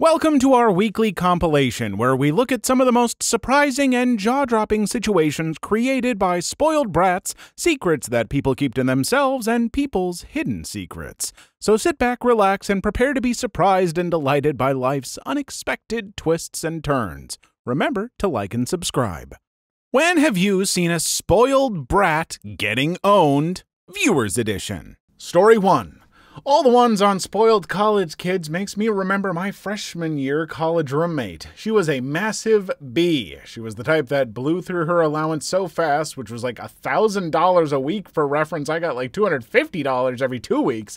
Welcome to our weekly compilation, where we look at some of the most surprising and jaw-dropping situations created by spoiled brats, secrets that people keep to themselves, and people's hidden secrets. So sit back, relax, and prepare to be surprised and delighted by life's unexpected twists and turns. Remember to like and subscribe. When have you seen a spoiled brat getting owned? Viewers Edition. Story 1. All the ones on spoiled college kids makes me remember my freshman year college roommate. She was a massive B. She was the type that blew through her allowance so fast, which was like $1,000 a week. For reference, I got like $250 every 2 weeks.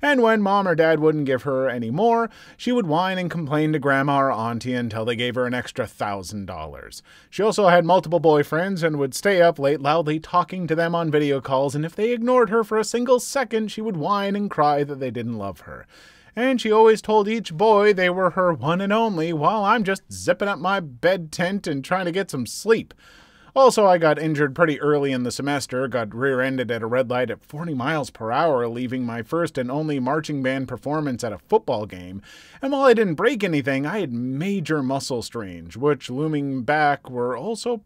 And when mom or dad wouldn't give her any more, she would whine and complain to grandma or auntie until they gave her an extra $1,000. She also had multiple boyfriends and would stay up late loudly talking to them on video calls, and if they ignored her for a single second, she would whine and cry that they didn't love her. And she always told each boy they were her one and only, while I'm just zipping up my bed tent and trying to get some sleep. Also, I got injured pretty early in the semester, got rear-ended at a red light at 40 miles per hour, leaving my first and only marching band performance at a football game. And while I didn't break anything, I had major muscle strains, which looking back were also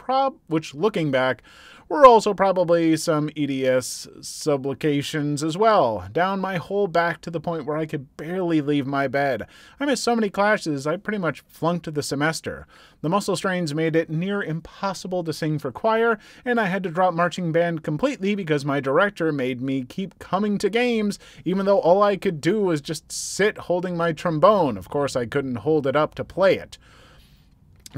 probably some EDS subluxations as well, down my whole back to the point where I could barely leave my bed. I missed so many classes, I pretty much flunked the semester. The muscle strains made it near impossible to sing for choir, and I had to drop marching band completely because my director made me keep coming to games, even though all I could do was just sit holding my trombone. Of course, I couldn't hold it up to play it.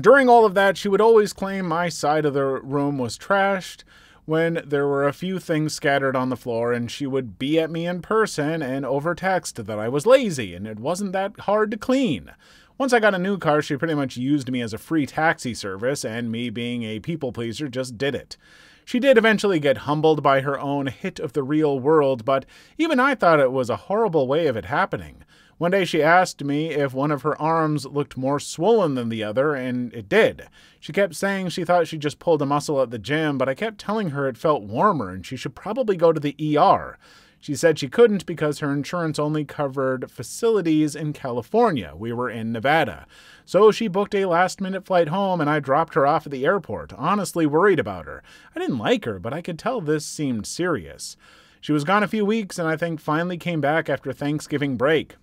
During all of that, she would always claim my side of the room was trashed when there were a few things scattered on the floor, and she would be at me in person and over text that I was lazy and it wasn't that hard to clean. Once I got a new car, she pretty much used me as a free taxi service, and me being a people pleaser just did it. She did eventually get humbled by her own hit of the real world, but even I thought it was a horrible way of it happening. One day she asked me if one of her arms looked more swollen than the other, and it did. She kept saying she thought she just pulled a muscle at the gym, but I kept telling her it felt warmer and she should probably go to the ER. She said she couldn't because her insurance only covered facilities in California. We were in Nevada. So she booked a last-minute flight home, and I dropped her off at the airport, honestly worried about her. I didn't like her, but I could tell this seemed serious. She was gone a few weeks, and I think finally came back after Thanksgiving break.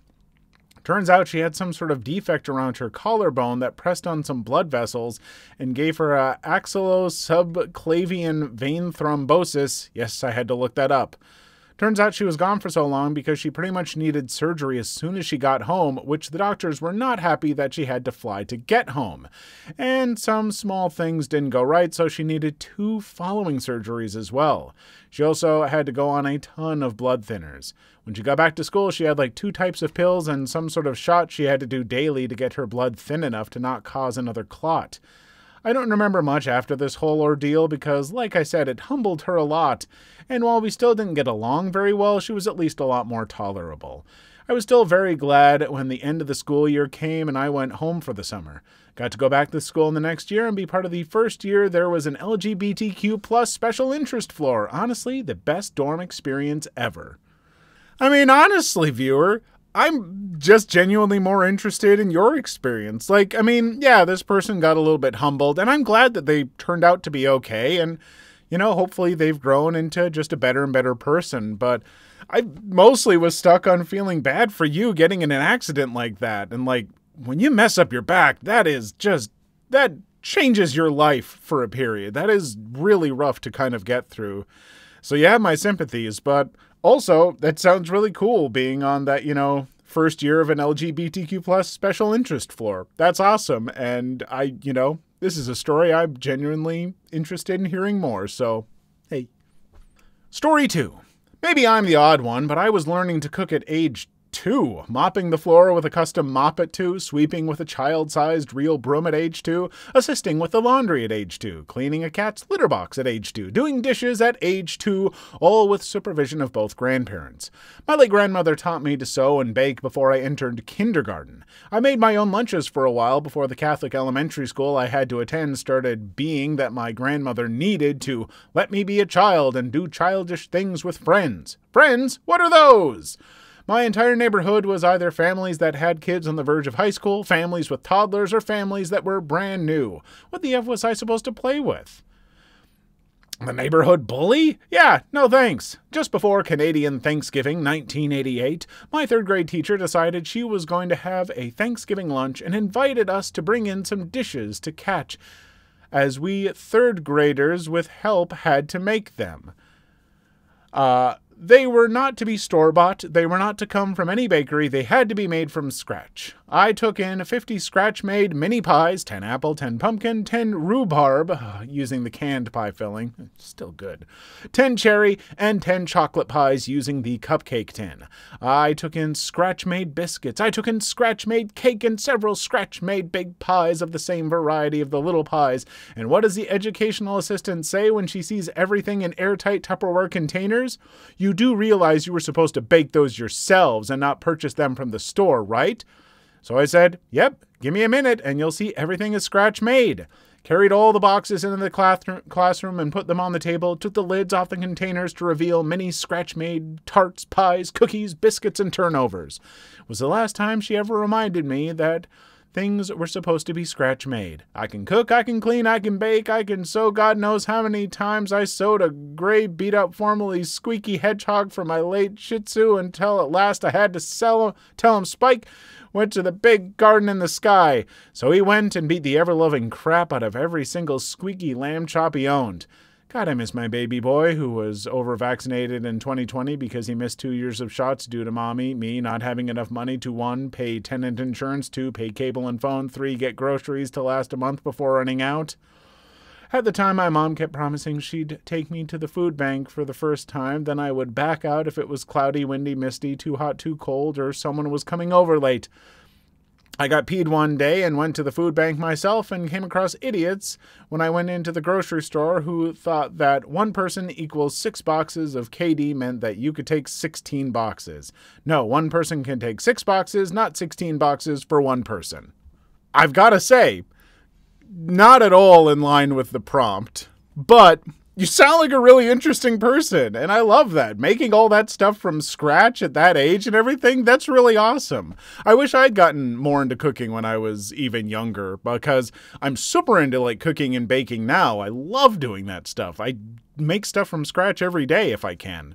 Turns out she had some sort of defect around her collarbone that pressed on some blood vessels and gave her a axillosubclavian vein thrombosis. Yes, I had to look that up. Turns out she was gone for so long because she pretty much needed surgery as soon as she got home, which the doctors were not happy that she had to fly to get home. And some small things didn't go right, so she needed 2 following surgeries as well. She also had to go on a ton of blood thinners. When she got back to school, she had like 2 types of pills and some sort of shot she had to do daily to get her blood thin enough to not cause another clot. I don't remember much after this whole ordeal because, like I said, it humbled her a lot, and while we still didn't get along very well, she was at least a lot more tolerable. I was still very glad when the end of the school year came and I went home for the summer. Got to go back to school in the next year and be part of the first year there was an LGBTQ+ special interest floor. Honestly, the best dorm experience ever. I mean, honestly, viewer, I'm just genuinely more interested in your experience. Like, I mean, yeah, this person got a little bit humbled, and I'm glad that they turned out to be okay, and, you know, hopefully they've grown into just a better and better person, but I mostly was stuck on feeling bad for you getting in an accident like that, and, like, when you mess up your back, that changes your life for a period. That is really rough to kind of get through. So you have my sympathies, but also, that sounds really cool being on that, you know, first year of an LGBTQ+ special interest floor. That's awesome. And I, you know, this is a story I'm genuinely interested in hearing more. So, hey. Story 2. Maybe I'm the odd one, but I was learning to cook at age 2, mopping the floor with a custom mop at 2, sweeping with a child-sized real broom at age 2, assisting with the laundry at age 2, cleaning a cat's litter box at age 2, doing dishes at age 2, all with supervision of both grandparents. My late grandmother taught me to sew and bake before I entered kindergarten. I made my own lunches for a while before the Catholic elementary school I had to attend started being that my grandmother needed to let me be a child and do childish things with friends. Friends? What are those? My entire neighborhood was either families that had kids on the verge of high school, families with toddlers, or families that were brand new. What the F was I supposed to play with? The neighborhood bully? Yeah, no thanks. Just before Canadian Thanksgiving 1988, my third grade teacher decided she was going to have a Thanksgiving lunch and invited us to bring in some dishes to catch, as we third graders with help had to make them. They were not to be store-bought. They were not to come from any bakery. They had to be made from scratch. I took in 50 scratch-made mini pies, 10 apple, 10 pumpkin, 10 rhubarb, using the canned pie filling, still good, 10 cherry, and 10 chocolate pies using the cupcake tin. I took in scratch-made biscuits. I took in scratch-made cake and several scratch-made big pies of the same variety of the little pies. And what does the educational assistant say when she sees everything in airtight Tupperware containers? You do realize you were supposed to bake those yourselves and not purchase them from the store, right? So I said, yep, give me a minute and you'll see everything is scratch made. Carried all the boxes into the classroom and put them on the table, took the lids off the containers to reveal many scratch-made tarts, pies, cookies, biscuits, and turnovers. It was the last time she ever reminded me that things were supposed to be scratch-made. I can cook, I can clean, I can bake, I can sew. God knows how many times I sewed a gray, beat-up, formerly squeaky hedgehog for my late Shih Tzu until at last I had to tell him Spike went to the big garden in the sky. So he went and beat the ever-loving crap out of every single squeaky lamb chop he owned. God, I miss my baby boy who was over-vaccinated in 2020 because he missed 2 years of shots due to mommy, me not having enough money to 1, pay tenant insurance, 2, pay cable and phone, 3, get groceries to last a month before running out. At the time, my mom kept promising she'd take me to the food bank for the first time, then I would back out if it was cloudy, windy, misty, too hot, too cold, or someone was coming over late. I got peed one day and went to the food bank myself and came across idiots when I went into the grocery store who thought that one person equals 6 boxes of KD meant that you could take 16 boxes. No, one person can take 6 boxes, not 16 boxes for one person. I've got to say, not at all in line with the prompt, but you sound like a really interesting person, and I love that. Making all that stuff from scratch at that age and everything, that's really awesome. I wish I'd gotten more into cooking when I was even younger, because I'm super into, like, cooking and baking now. I love doing that stuff. I make stuff from scratch every day if I can.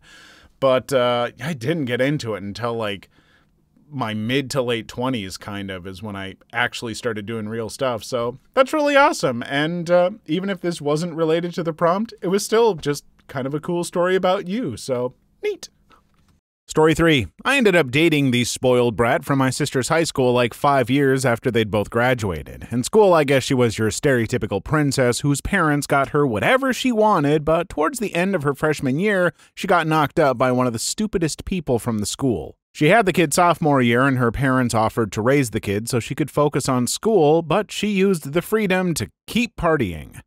But I didn't get into it until, like, my mid to late 20s kind of is when I actually started doing real stuff. So that's really awesome. And even if this wasn't related to the prompt, it was still just kind of a cool story about you. So neat. Story 3. I ended up dating the spoiled brat from my sister's high school like 5 years after they'd both graduated. In school, I guess she was your stereotypical princess whose parents got her whatever she wanted, but towards the end of her freshman year, she got knocked up by one of the stupidest people from the school. She had the kid sophomore year and her parents offered to raise the kid so she could focus on school, but she used the freedom to keep partying.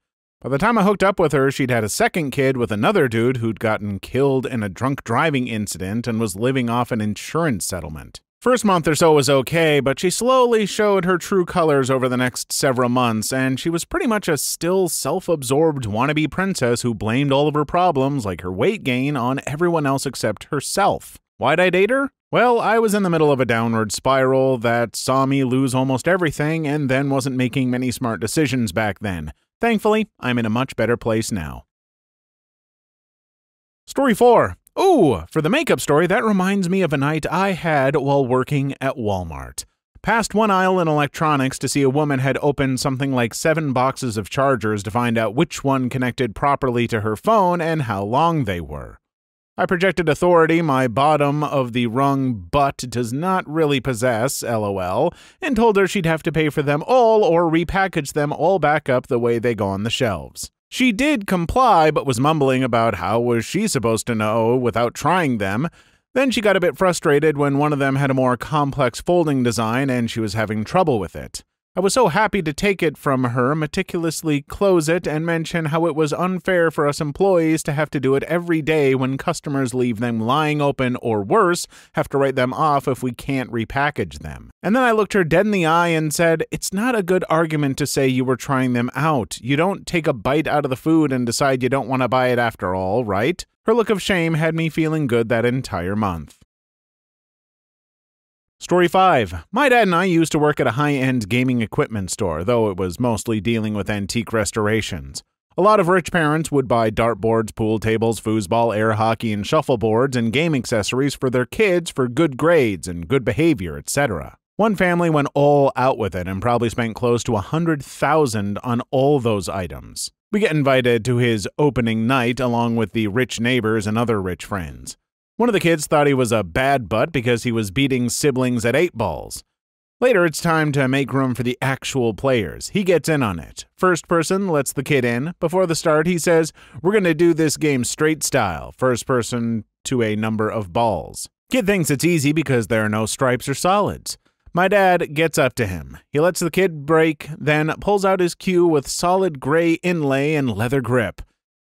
By the time I hooked up with her, she'd had a second kid with another dude who'd gotten killed in a drunk driving incident and was living off an insurance settlement. First month or so was okay, but she slowly showed her true colors over the next several months, and she was pretty much a still self-absorbed wannabe princess who blamed all of her problems, like her weight gain, on everyone else except herself. Why'd I date her? Well, I was in the middle of a downward spiral that saw me lose almost everything and then wasn't making many smart decisions back then. Thankfully, I'm in a much better place now. Story 4. Ooh, for the makeup story, that reminds me of a night I had while working at Walmart. Passed one aisle in electronics to see a woman had opened something like 7 boxes of chargers to find out which one connected properly to her phone and how long they were. I projected authority my bottom of the rung butt does not really possess, lol, and told her she'd have to pay for them all or repackage them all back up the way they go on the shelves. She did comply, but was mumbling about how was she supposed to know without trying them. Then she got a bit frustrated when one of them had a more complex folding design and she was having trouble with it. I was so happy to take it from her, meticulously close it, and mention how it was unfair for us employees to have to do it every day when customers leave them lying open or worse, have to write them off if we can't repackage them. And then I looked her dead in the eye and said, it's not a good argument to say you were trying them out. You don't take a bite out of the food and decide you don't want to buy it after all, right? Her look of shame had me feeling good that entire month. Story 5. My dad and I used to work at a high-end gaming equipment store, though it was mostly dealing with antique restorations. A lot of rich parents would buy dartboards, pool tables, foosball, air hockey, and shuffleboards and game accessories for their kids for good grades and good behavior, etc. One family went all out with it and probably spent close to $100,000 on all those items. We get invited to his opening night along with the rich neighbors and other rich friends. One of the kids thought he was a bad butt because he was beating siblings at 8 balls. Later, it's time to make room for the actual players. He gets in on it. First person lets the kid in. Before the start, he says, "We're going to do this game straight style. First person to a number of balls." Kid thinks it's easy because there are no stripes or solids. My dad gets up to him. He lets the kid break, then pulls out his cue with solid gray inlay and leather grip.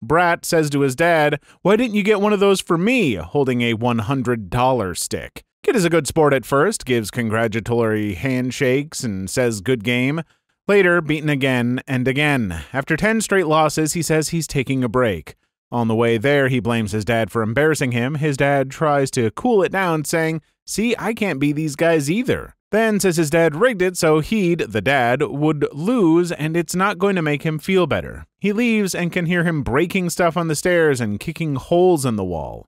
Brat says to his dad, "Why didn't you get one of those for me?" holding a $100 stick. Kid is a good sport at first, gives congratulatory handshakes, and says good game. Later, beaten again and again. After 10 straight losses, he says he's taking a break. On the way there, he blames his dad for embarrassing him. His dad tries to cool it down, saying, "See, I can't be these guys either." Then says his dad rigged it so he'd, the dad, would lose and it's not going to make him feel better. He leaves and can hear him breaking stuff on the stairs and kicking holes in the wall.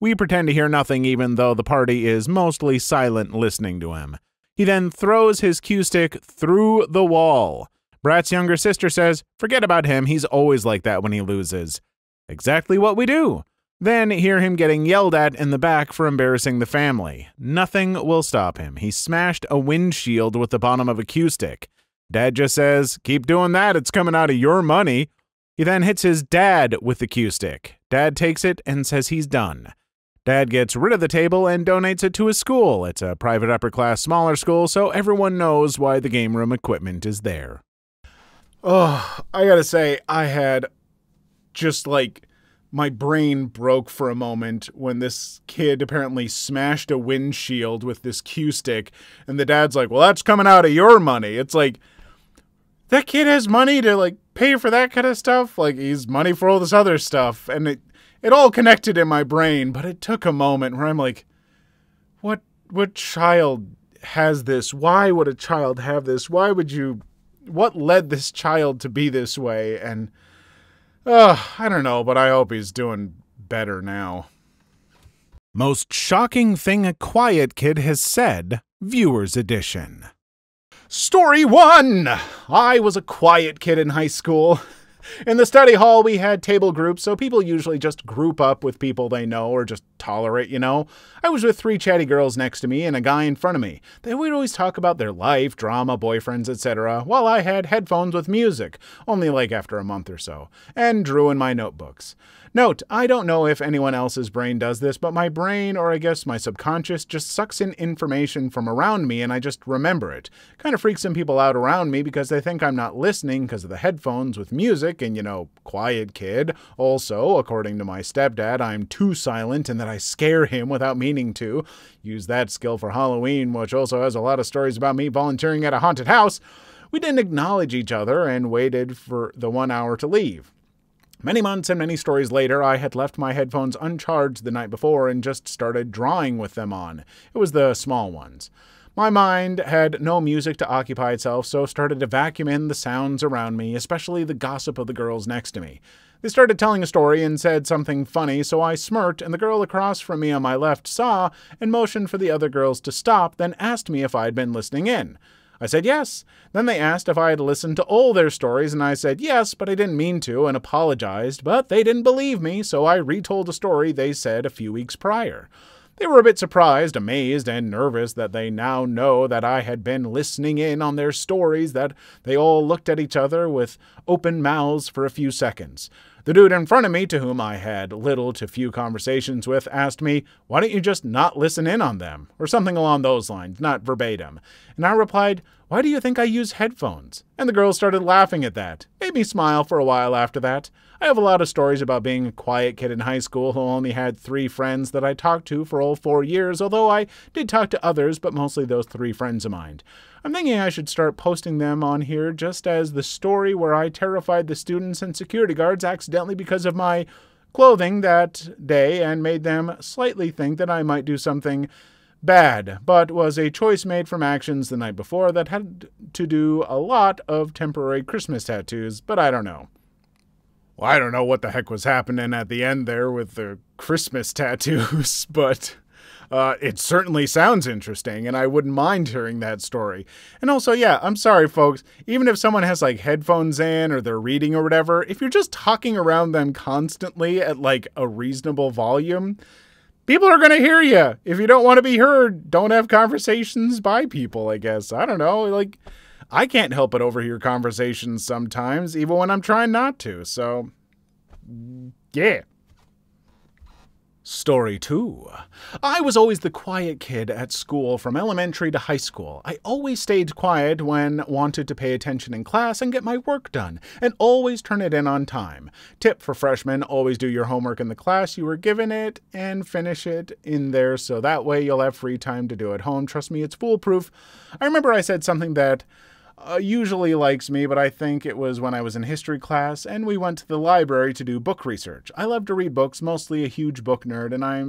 We pretend to hear nothing even though the party is mostly silent listening to him. He then throws his cue stick through the wall. Brat's younger sister says, "Forget about him, he's always like that when he loses." Exactly what we do. Then hear him getting yelled at in the back for embarrassing the family. Nothing will stop him. He smashed a windshield with the bottom of a cue stick. Dad just says, "Keep doing that, it's coming out of your money." He then hits his dad with the cue stick. Dad takes it and says he's done. Dad gets rid of the table and donates it to his school. It's a private upper-class smaller school, so everyone knows why the game room equipment is there. Oh, I gotta say, I had just like... my brain broke for a moment when this kid apparently smashed a windshield with this cue stick, and the dad's like, "Well, that's coming out of your money." It's like, that kid has money to like pay for that kind of stuff. Like, he's money for all this other stuff, and it all connected in my brain. But it took a moment where I'm like, what child has this? Why would a child have this? Why would you? What led this child to be this way? And I don't know, but I hope he's doing better now. Most shocking thing a quiet kid has said, Viewers Edition. Story 1! I was a quiet kid in high school. In the study hall, we had table groups, so people usually just group up with people they know or just tolerate, you know. I was with 3 chatty girls next to me and a guy in front of me. They would always talk about their life, drama, boyfriends, etc., while I had headphones with music, only like after a month or so, and drew in my notebooks. Note, I don't know if anyone else's brain does this, but my brain, or I guess my subconscious, just sucks in information from around me and I just remember it. Kind of freaks some people out around me because they think I'm not listening because of the headphones with music. And, you know, quiet kid. Also, according to my stepdad, I'm too silent and that I scare him without meaning to. Use that skill for Halloween, which also has a lot of stories about me volunteering at a haunted house. We didn't acknowledge each other and waited for the 1 hour to leave. Many months and many stories later, I had left my headphones uncharged the night before and just started drawing with them on. It was the small ones. My mind had no music to occupy itself, so started to vacuum in the sounds around me, especially the gossip of the girls next to me. They started telling a story and said something funny, so I smirked, and the girl across from me on my left saw and motioned for the other girls to stop, then asked me if I had been listening in. I said yes. Then they asked if I had listened to all their stories, and I said yes, but I didn't mean to, and apologized, but they didn't believe me, so I retold a story they said a few weeks prior. They were a bit surprised, amazed, and nervous that they now know that I had been listening in on their stories, that they all looked at each other with open mouths for a few seconds. The dude in front of me, to whom I had little to few conversations with, asked me, "Why don't you just not listen in on them?" or something along those lines, not verbatim. And I replied, "Why do you think I use headphones?" And the girls started laughing at that. Made me smile for a while after that. I have a lot of stories about being a quiet kid in high school who only had 3 friends that I talked to for all 4 years, although I did talk to others, but mostly those 3 friends of mine. I'm thinking I should start posting them on here, just as the story where I terrified the students and security guards accidentally because of my clothing that day and made them slightly think that I might do something bad, but was a choice made from actions the night before that had to do a lot of temporary Christmas tattoos, but I don't know. Well, I don't know what the heck was happening at the end there with the Christmas tattoos, but it certainly sounds interesting, and I wouldn't mind hearing that story. And also, yeah, I'm sorry, folks, even if someone has, like, headphones in or they're reading or whatever, if you're just talking around them constantly at, like, a reasonable volume, people are going to hear you. If you don't want to be heard, don't have conversations by people, I guess. I don't know. Like, I can't help but overhear conversations sometimes, even when I'm trying not to. So, yeah. Story 2. I was always the quiet kid at school from elementary to high school. I always stayed quiet when wanted to pay attention in class and get my work done, and always turn it in on time. Tip for freshmen, always do your homework in the class you were given it and finish it in there so that way you'll have free time to do at home. Trust me, it's foolproof. I remember I said something that usually likes me, but I think it was when I was in history class and we went to the library to do book research. I love to read books, mostly a huge book nerd, and I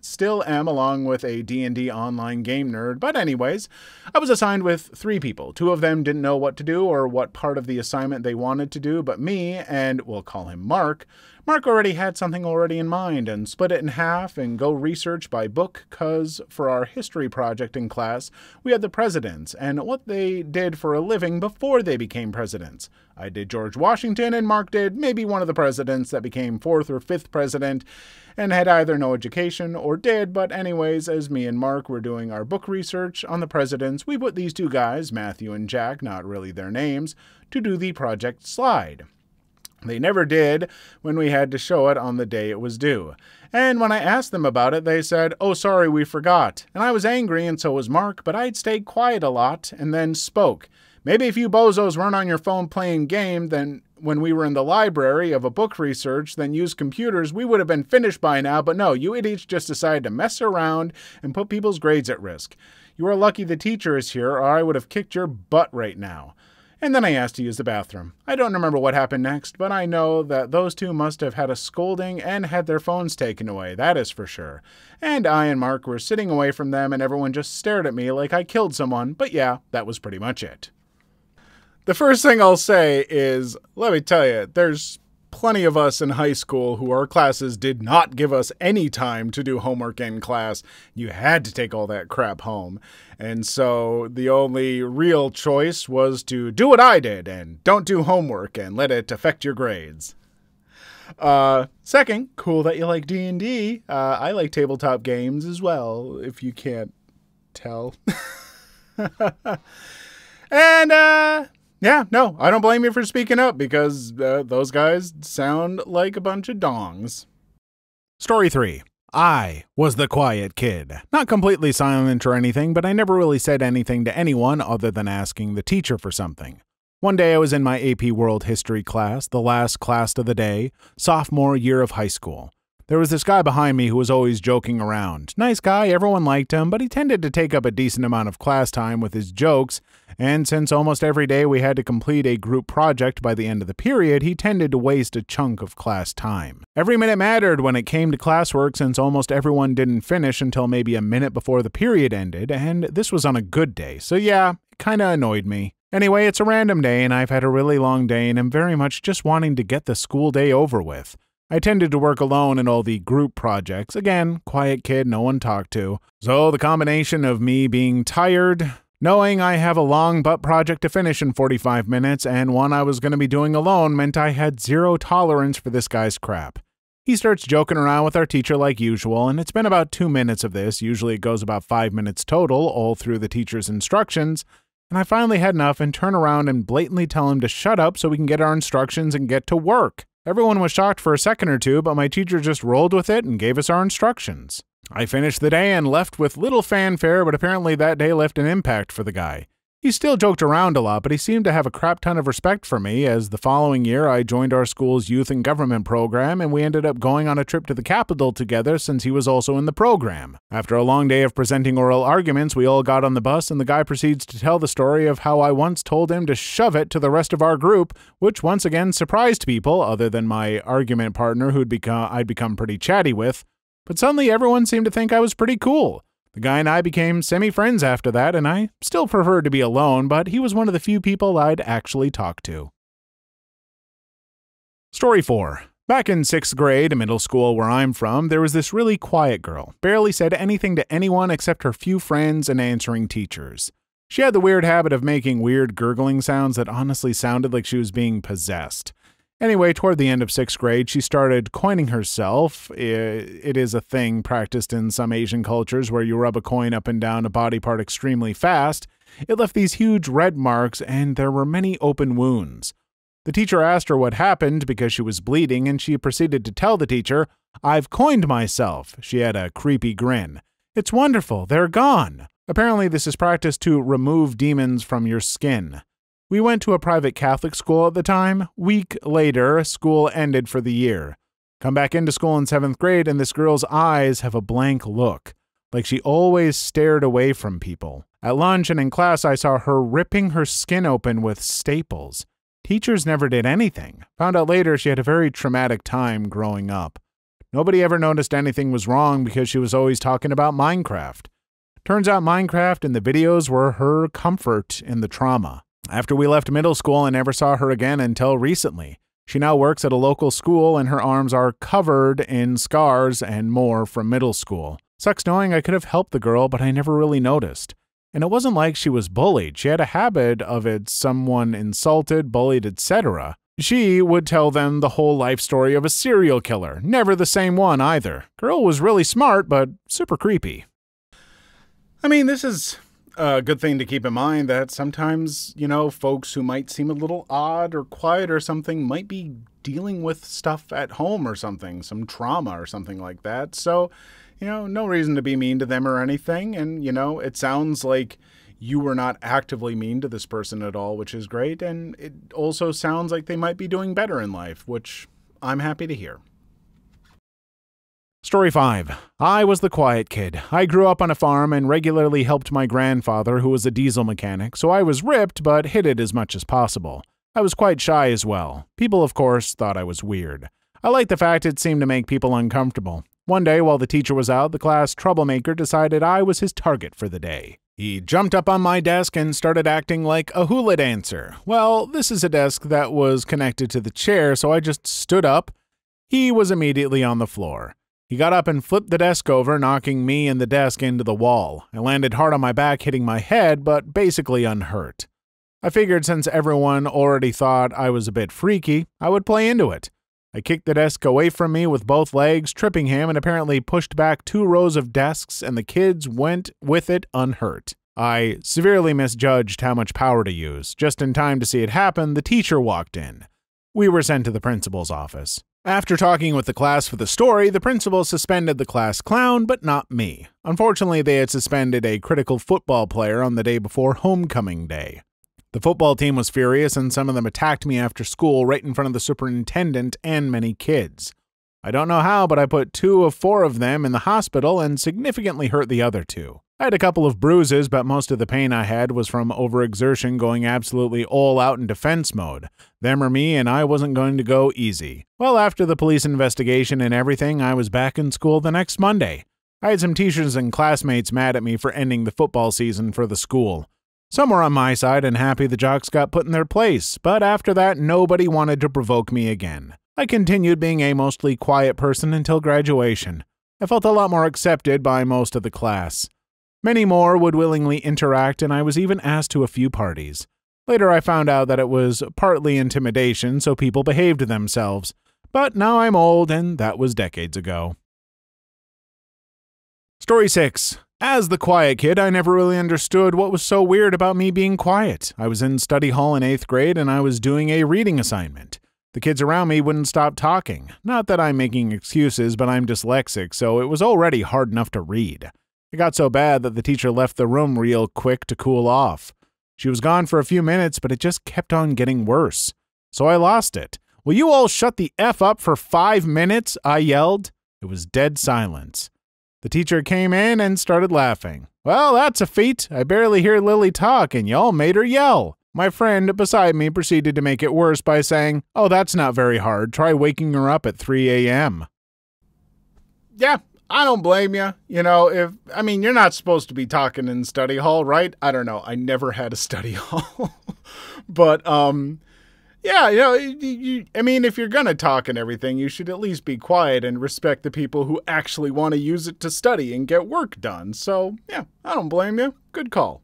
still am along with a D&D online game nerd, but anyways, I was assigned with 3 people. 2 of them didn't know what to do or what part of the assignment they wanted to do, but me, and we'll call him Mark. Mark already had something already in mind and split it in half and go research by book, cause for our history project in class, we had the presidents and what they did for a living before they became presidents. I did George Washington, and Mark did maybe one of the presidents that became 4th or 5th president and had either no education or did, but anyways, as me and Mark were doing our book research on the presidents, we put these 2 guys, Matthew and Jack, not really their names, to do the project slide. They never did when we had to show it on the day it was due. And when I asked them about it, they said, "Oh, sorry, we forgot." And I was angry, and so was Mark, but I'd stayed quiet a lot and then spoke. "Maybe if you bozos weren't on your phone playing game, then when we were in the library of a book research, then used computers, we would have been finished by now. But no, you idiots just decided to mess around and put people's grades at risk. You are lucky the teacher is here, or I would have kicked your butt right now." And then I asked to use the bathroom. I don't remember what happened next, but I know that those 2 must have had a scolding and had their phones taken away, that is for sure. And I and Mark were sitting away from them, and everyone just stared at me like I killed someone, but yeah, that was pretty much it. The first thing I'll say is, let me tell you, there's plenty of us in high school who our classes did not give us any time to do homework in class. You had to take all that crap home. And so the only real choice was to do what I did and don't do homework and let it affect your grades. Second, cool that you like D&D. I like tabletop games as well, if you can't tell. And, yeah, no, I don't blame you for speaking up because those guys sound like a bunch of dongs. Story 3. I was the quiet kid. Not completely silent or anything, but I never really said anything to anyone other than asking the teacher for something. One day I was in my AP World History class, the last class of the day, sophomore year of high school. There was this guy behind me who was always joking around. Nice guy, everyone liked him, but he tended to take up a decent amount of class time with his jokes, and since almost every day we had to complete a group project by the end of the period, he tended to waste a chunk of class time. Every minute mattered when it came to classwork since almost everyone didn't finish until maybe a minute before the period ended, and this was on a good day, so yeah, it kinda annoyed me. Anyway, it's a random day, and I've had a really long day, and I'm very much just wanting to get the school day over with. I tended to work alone in all the group projects. Again, quiet kid, no one talked to. So the combination of me being tired, knowing I have a long butt project to finish in 45 minutes, and one I was going to be doing alone meant I had zero tolerance for this guy's crap. He starts joking around with our teacher like usual, and it's been about 2 minutes of this. Usually it goes about 5 minutes total, all through the teacher's instructions. And I finally had enough and turn around and blatantly tell him to shut up so we can get our instructions and get to work. Everyone was shocked for a second or 2, but my teacher just rolled with it and gave us our instructions. I finished the day and left with little fanfare, but apparently that day left an impact for the guy. He still joked around a lot, but he seemed to have a crap ton of respect for me, as the following year I joined our school's youth and government program, and we ended up going on a trip to the capital together since he was also in the program. After a long day of presenting oral arguments, we all got on the bus, and the guy proceeds to tell the story of how I once told him to shove it to the rest of our group, which once again surprised people, other than my argument partner who'd I'd become pretty chatty with. But suddenly everyone seemed to think I was pretty cool. The guy and I became semi-friends after that, and I still preferred to be alone, but he was one of the few people I'd actually talk to. Story 4. Back in 6th grade, middle school where I'm from, there was this really quiet girl, barely said anything to anyone except her few friends and answering teachers. She had the weird habit of making weird gurgling sounds that honestly sounded like she was being possessed. Anyway, toward the end of 6th grade, she started coining herself. It is a thing practiced in some Asian cultures where you rub a coin up and down a body part extremely fast. It left these huge red marks, and there were many open wounds. The teacher asked her what happened because she was bleeding, and she proceeded to tell the teacher, "I've coined myself." She had a creepy grin. "It's wonderful. They're gone." Apparently, this is practiced to remove demons from your skin. We went to a private Catholic school at the time. Week later, school ended for the year. Come back into school in 7th grade, and this girl's eyes have a blank look, like she always stared away from people. At lunch and in class, I saw her ripping her skin open with staples. Teachers never did anything. Found out later she had a very traumatic time growing up. Nobody ever noticed anything was wrong because she was always talking about Minecraft. Turns out Minecraft and the videos were her comfort in the trauma. After we left middle school, I never saw her again until recently. She now works at a local school, and her arms are covered in scars and more from middle school. Sucks knowing I could have helped the girl, but I never really noticed. And it wasn't like she was bullied. She had a habit of it, someone insulted, bullied, etc. She would tell them the whole life story of a serial killer, never the same one either. Girl was really smart, but super creepy. I mean, this is a good thing to keep in mind that sometimes, you know, folks who might seem a little odd or quiet or something might be dealing with stuff at home or something, some trauma or something like that. So, you know, no reason to be mean to them or anything. And, you know, it sounds like you were not actively mean to this person at all, which is great. And it also sounds like they might be doing better in life, which I'm happy to hear. Story 5. I was the quiet kid. I grew up on a farm and regularly helped my grandfather, who was a diesel mechanic, so I was ripped but hid it as much as possible. I was quite shy as well. People, of course, thought I was weird. I liked the fact it seemed to make people uncomfortable. One day, while the teacher was out, the class troublemaker decided I was his target for the day. He jumped up on my desk and started acting like a hula dancer. Well, this is a desk that was connected to the chair, so I just stood up. He was immediately on the floor. He got up and flipped the desk over, knocking me and the desk into the wall. I landed hard on my back, hitting my head, but basically unhurt. I figured since everyone already thought I was a bit freaky, I would play into it. I kicked the desk away from me with both legs, tripping him, and apparently pushed back 2 rows of desks, and the kids went with it unhurt. I severely misjudged how much power to use. Just in time to see it happen, the teacher walked in. We were sent to the principal's office. After talking with the class for the story, the principal suspended the class clown, but not me. Unfortunately, they had suspended a critical football player on the day before homecoming day. The football team was furious, and some of them attacked me after school right in front of the superintendent and many kids. I don't know how, but I put 2 of 4 of them in the hospital and significantly hurt the other 2. I had a couple of bruises, but most of the pain I had was from overexertion, going absolutely all out in defense mode. Them or me, and I wasn't going to go easy. Well, after the police investigation and everything, I was back in school the next Monday. I had some teachers and classmates mad at me for ending the football season for the school. Some were on my side and happy the jocks got put in their place, but after that, nobody wanted to provoke me again. I continued being a mostly quiet person until graduation. I felt a lot more accepted by most of the class. Many more would willingly interact, and I was even asked to a few parties. Later I found out that it was partly intimidation, so people behaved themselves. But now I'm old, and that was decades ago. Story 6. As the quiet kid, I never really understood what was so weird about me being quiet. I was in study hall in 8th grade, and I was doing a reading assignment. The kids around me wouldn't stop talking. Not that I'm making excuses, but I'm dyslexic, so it was already hard enough to read. It got so bad that the teacher left the room real quick to cool off. She was gone for a few minutes, but it just kept on getting worse. So I lost it. "Will you all shut the F up for 5 minutes?" I yelled. It was dead silence. The teacher came in and started laughing. "Well, that's a feat. I barely hear Lily talk, and y'all made her yell." My friend beside me proceeded to make it worse by saying, "Oh, that's not very hard. Try waking her up at 3 a.m. Yeah, I don't blame you. You know, I mean, you're not supposed to be talking in study hall, right? I don't know. I never had a study hall. But, yeah, you know, I mean, if you're going to talk and everything, you should at least be quiet and respect the people who actually want to use it to study and get work done. So, yeah, I don't blame you. Good call.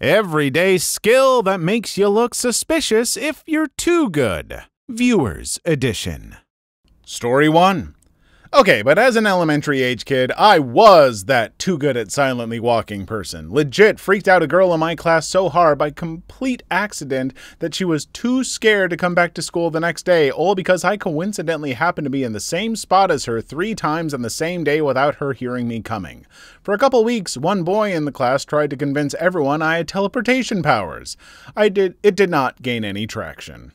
Everyday skill that makes you look suspicious if you're too good. Viewers Edition. Story 1. Okay, but as an elementary age kid, I was that too good at silently walking person. Legit freaked out a girl in my class so hard by complete accident that she was too scared to come back to school the next day, all because I coincidentally happened to be in the same spot as her 3 times on the same day without her hearing me coming. For a couple weeks, one boy in the class tried to convince everyone I had teleportation powers. It did not gain any traction.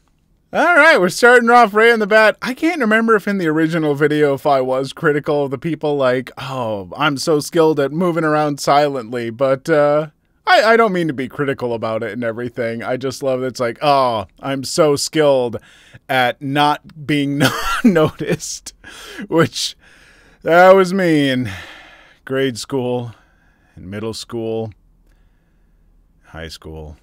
All right, we're starting off right in the bat. I can't remember if in the original video if I was critical of the people like, oh, I'm so skilled at moving around silently, but I don't mean to be critical about it and everything. I just love that it's like, oh, I'm so skilled at not being noticed, which that was me in grade school, in middle school, high school.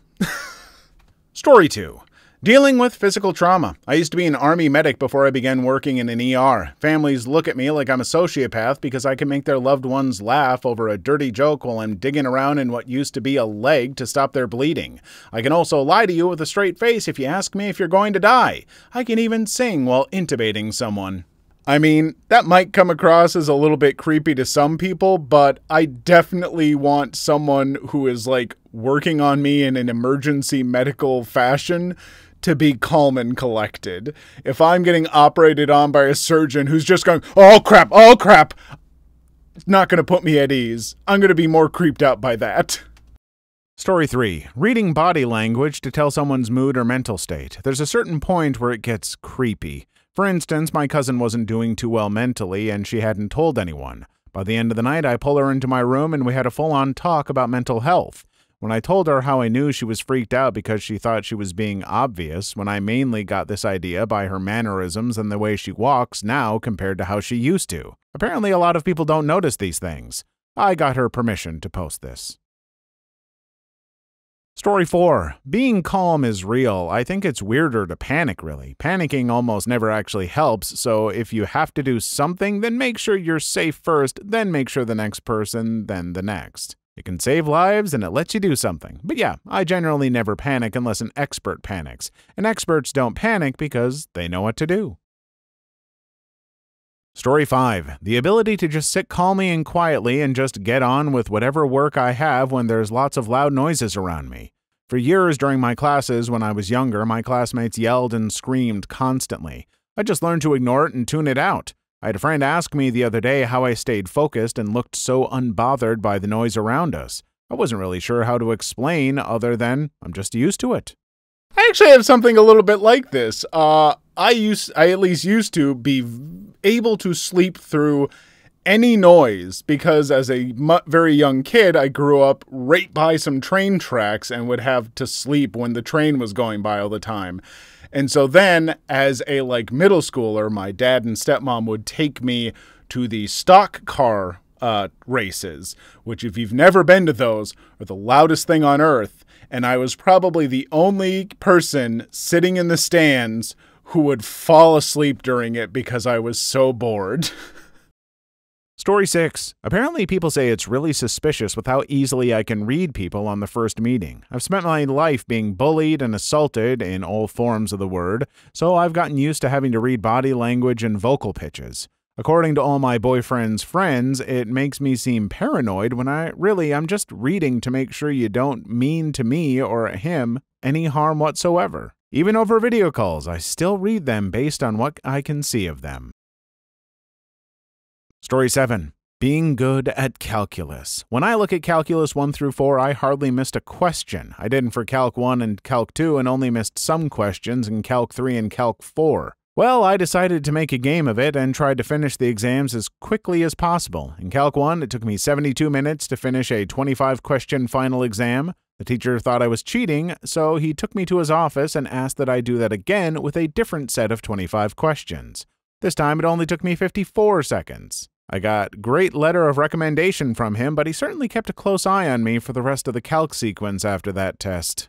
Story 2. Dealing with physical trauma. I used to be an army medic before I began working in an ER. Families look at me like I'm a sociopath because I can make their loved ones laugh over a dirty joke while I'm digging around in what used to be a leg to stop their bleeding. I can also lie to you with a straight face if you ask me if you're going to die. I can even sing while intubating someone. I mean, that might come across as a little bit creepy to some people, but I definitely want someone who is, like, working on me in an emergency medical fashion to be calm and collected. If I'm getting operated on by a surgeon who's just going, oh crap, it's not going to put me at ease. I'm going to be more creeped out by that. Story 3. Reading body language to tell someone's mood or mental state. There's a certain point where it gets creepy. For instance, my cousin wasn't doing too well mentally, and she hadn't told anyone. By the end of the night, I pulled her into my room, and we had a full-on talk about mental health. When I told her how I knew she was freaked out because she thought she was being obvious, when I mainly got this idea by her mannerisms and the way she walks now compared to how she used to. Apparently a lot of people don't notice these things. I got her permission to post this. Story 4. Being calm is real. I think it's weirder to panic, really. Panicking almost never actually helps, so if you have to do something, then make sure you're safe first, then make sure the next person, then the next. It can save lives, and it lets you do something. But yeah, I generally never panic unless an expert panics. And experts don't panic because they know what to do. Story 5. The ability to just sit calmly and quietly and just get on with whatever work I have when there's lots of loud noises around me. For years during my classes when I was younger, my classmates yelled and screamed constantly. I just learned to ignore it and tune it out. I had a friend ask me the other day how I stayed focused and looked so unbothered by the noise around us. I wasn't really sure how to explain other than I'm just used to it. I actually have something a little bit like this. I at least used to be able to sleep through any noise because as a very young kid, I grew up right by some train tracks and would have to sleep when the train was going by all the time. And so then, as a, like, middle schooler, my dad and stepmom would take me to the stock car races, which, if you've never been to those, are the loudest thing on earth. And I was probably the only person sitting in the stands who would fall asleep during it because I was so bored. Story 6. Apparently people say it's really suspicious with how easily I can read people on the first meeting. I've spent my life being bullied and assaulted in all forms of the word, so I've gotten used to having to read body language and vocal pitches. According to all my boyfriend's friends, it makes me seem paranoid when I'm just reading to make sure you don't mean to me or him any harm whatsoever. Even over video calls, I still read them based on what I can see of them. Story 7. Being good at calculus. When I look at calculus 1 through 4, I hardly missed a question. I didn't for Calc 1 and Calc 2 and only missed some questions in Calc 3 and Calc 4. Well, I decided to make a game of it and tried to finish the exams as quickly as possible. In Calc 1, it took me 72 minutes to finish a 25-question final exam. The teacher thought I was cheating, so he took me to his office and asked that I do that again with a different set of 25 questions. This time it only took me 54 seconds. I got great letter of recommendation from him, but he certainly kept a close eye on me for the rest of the calc sequence after that test.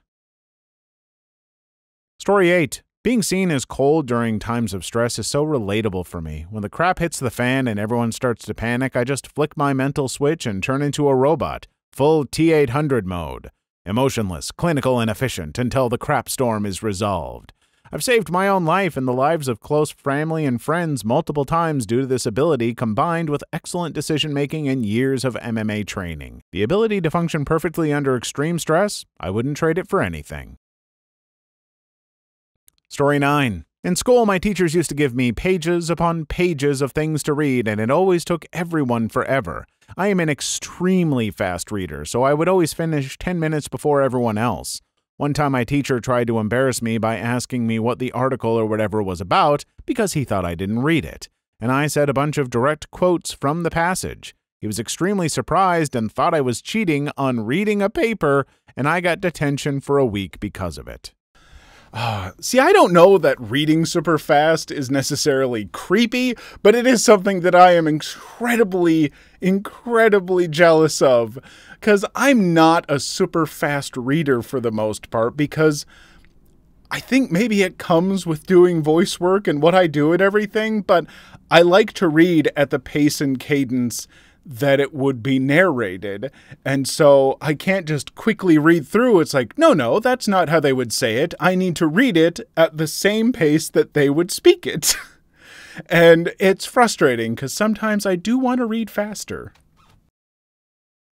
Story 8. Being seen as cold during times of stress is so relatable for me. When the crap hits the fan and everyone starts to panic, I just flick my mental switch and turn into a robot. Full T-800 mode. Emotionless, clinical, and efficient until the crap storm is resolved. I've saved my own life and the lives of close family and friends multiple times due to this ability combined with excellent decision-making and years of MMA training. The ability to function perfectly under extreme stress, I wouldn't trade it for anything. Story 9. In school, my teachers used to give me pages upon pages of things to read, and it always took everyone forever. I am an extremely fast reader, so I would always finish 10 minutes before everyone else. One time my teacher tried to embarrass me by asking me what the article or whatever was about because he thought I didn't read it, and I said a bunch of direct quotes from the passage. He was extremely surprised and thought I was cheating on reading a paper, and I got detention for a week because of it. See, I don't know that reading super fast is necessarily creepy, but it is something that I am incredibly jealous of, because I'm not a super fast reader for the most part, because I think maybe it comes with doing voice work and what I do and everything, but I like to read at the pace and cadence that it would be narrated, and so I can't just quickly read through. It's like, no, that's not how they would say it. I need to read it at the same pace that they would speak it. And it's frustrating because sometimes I do want to read faster.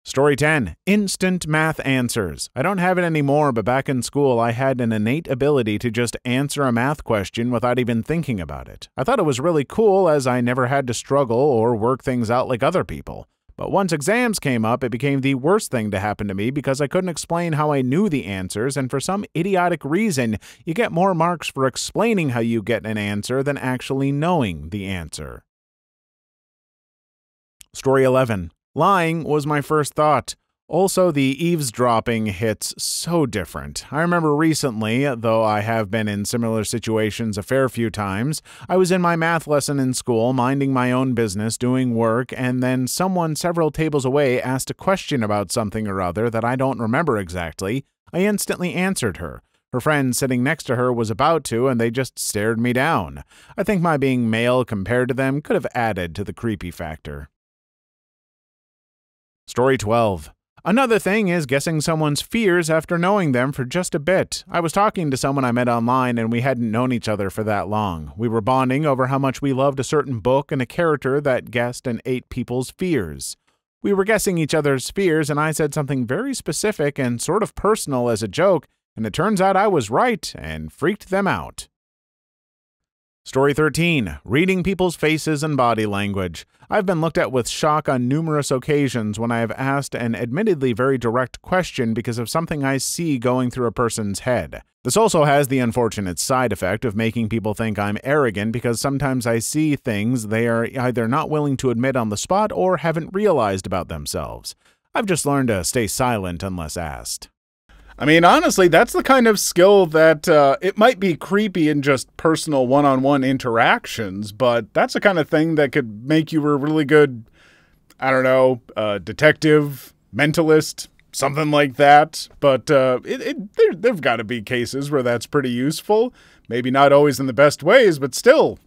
Story 10. Instant math answers. I don't have it anymore, but back in school I had an innate ability to just answer a math question without even thinking about it. I thought it was really cool as I never had to struggle or work things out like other people. But once exams came up, it became the worst thing to happen to me because I couldn't explain how I knew the answers, and for some idiotic reason, you get more marks for explaining how you get an answer than actually knowing the answer. Story 11. Lying was my first thought. Also, the eavesdropping hits so different. I remember recently, though I have been in similar situations a fair few times, I was in my math lesson in school, minding my own business, doing work, and then someone several tables away asked a question about something or other that I don't remember exactly. I instantly answered her. Her friend sitting next to her was about to, and they just stared me down. I think my being male compared to them could have added to the creepy factor. Story 12. Another thing is guessing someone's fears after knowing them for just a bit. I was talking to someone I met online, and we hadn't known each other for that long. We were bonding over how much we loved a certain book and a character that guessed and ate people's fears. We were guessing each other's fears, and I said something very specific and sort of personal as a joke, and it turns out I was right and freaked them out. Story 13. Reading people's faces and body language. I've been looked at with shock on numerous occasions when I have asked an admittedly very direct question because of something I see going through a person's head. This also has the unfortunate side effect of making people think I'm arrogant because sometimes I see things they are either not willing to admit on the spot or haven't realized about themselves. I've just learned to stay silent unless asked. I mean, honestly, that's the kind of skill that it might be creepy in just personal one-on-one interactions, but that's the kind of thing that could make you a really good, I don't know, detective, mentalist, something like that. But there've got to be cases where that's pretty useful. Maybe not always in the best ways, but still.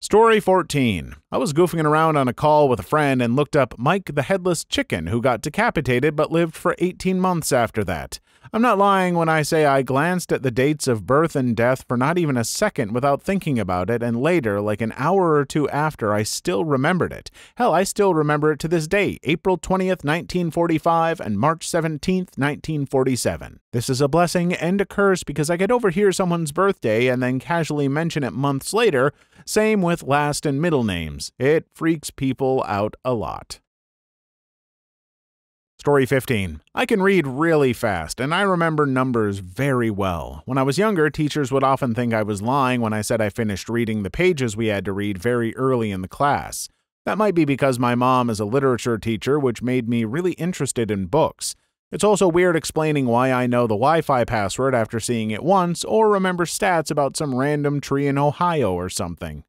Story 14. I was goofing around on a call with a friend and looked up Mike the Headless Chicken, who got decapitated but lived for 18 months after that. I'm not lying when I say I glanced at the dates of birth and death for not even a second without thinking about it, and later, like an hour or two after, I still remembered it. Hell, I still remember it to this day, April 20th, 1945 and March 17th, 1947. This is a blessing and a curse because I could overhear someone's birthday and then casually mention it months later, same with last and middle names. It freaks people out a lot. Story 15. I can read really fast, and I remember numbers very well. When I was younger, teachers would often think I was lying when I said I finished reading the pages we had to read very early in the class. That might be because my mom is a literature teacher, which made me really interested in books. It's also weird explaining why I know the Wi-Fi password after seeing it once, or remember stats about some random tree in Ohio or something.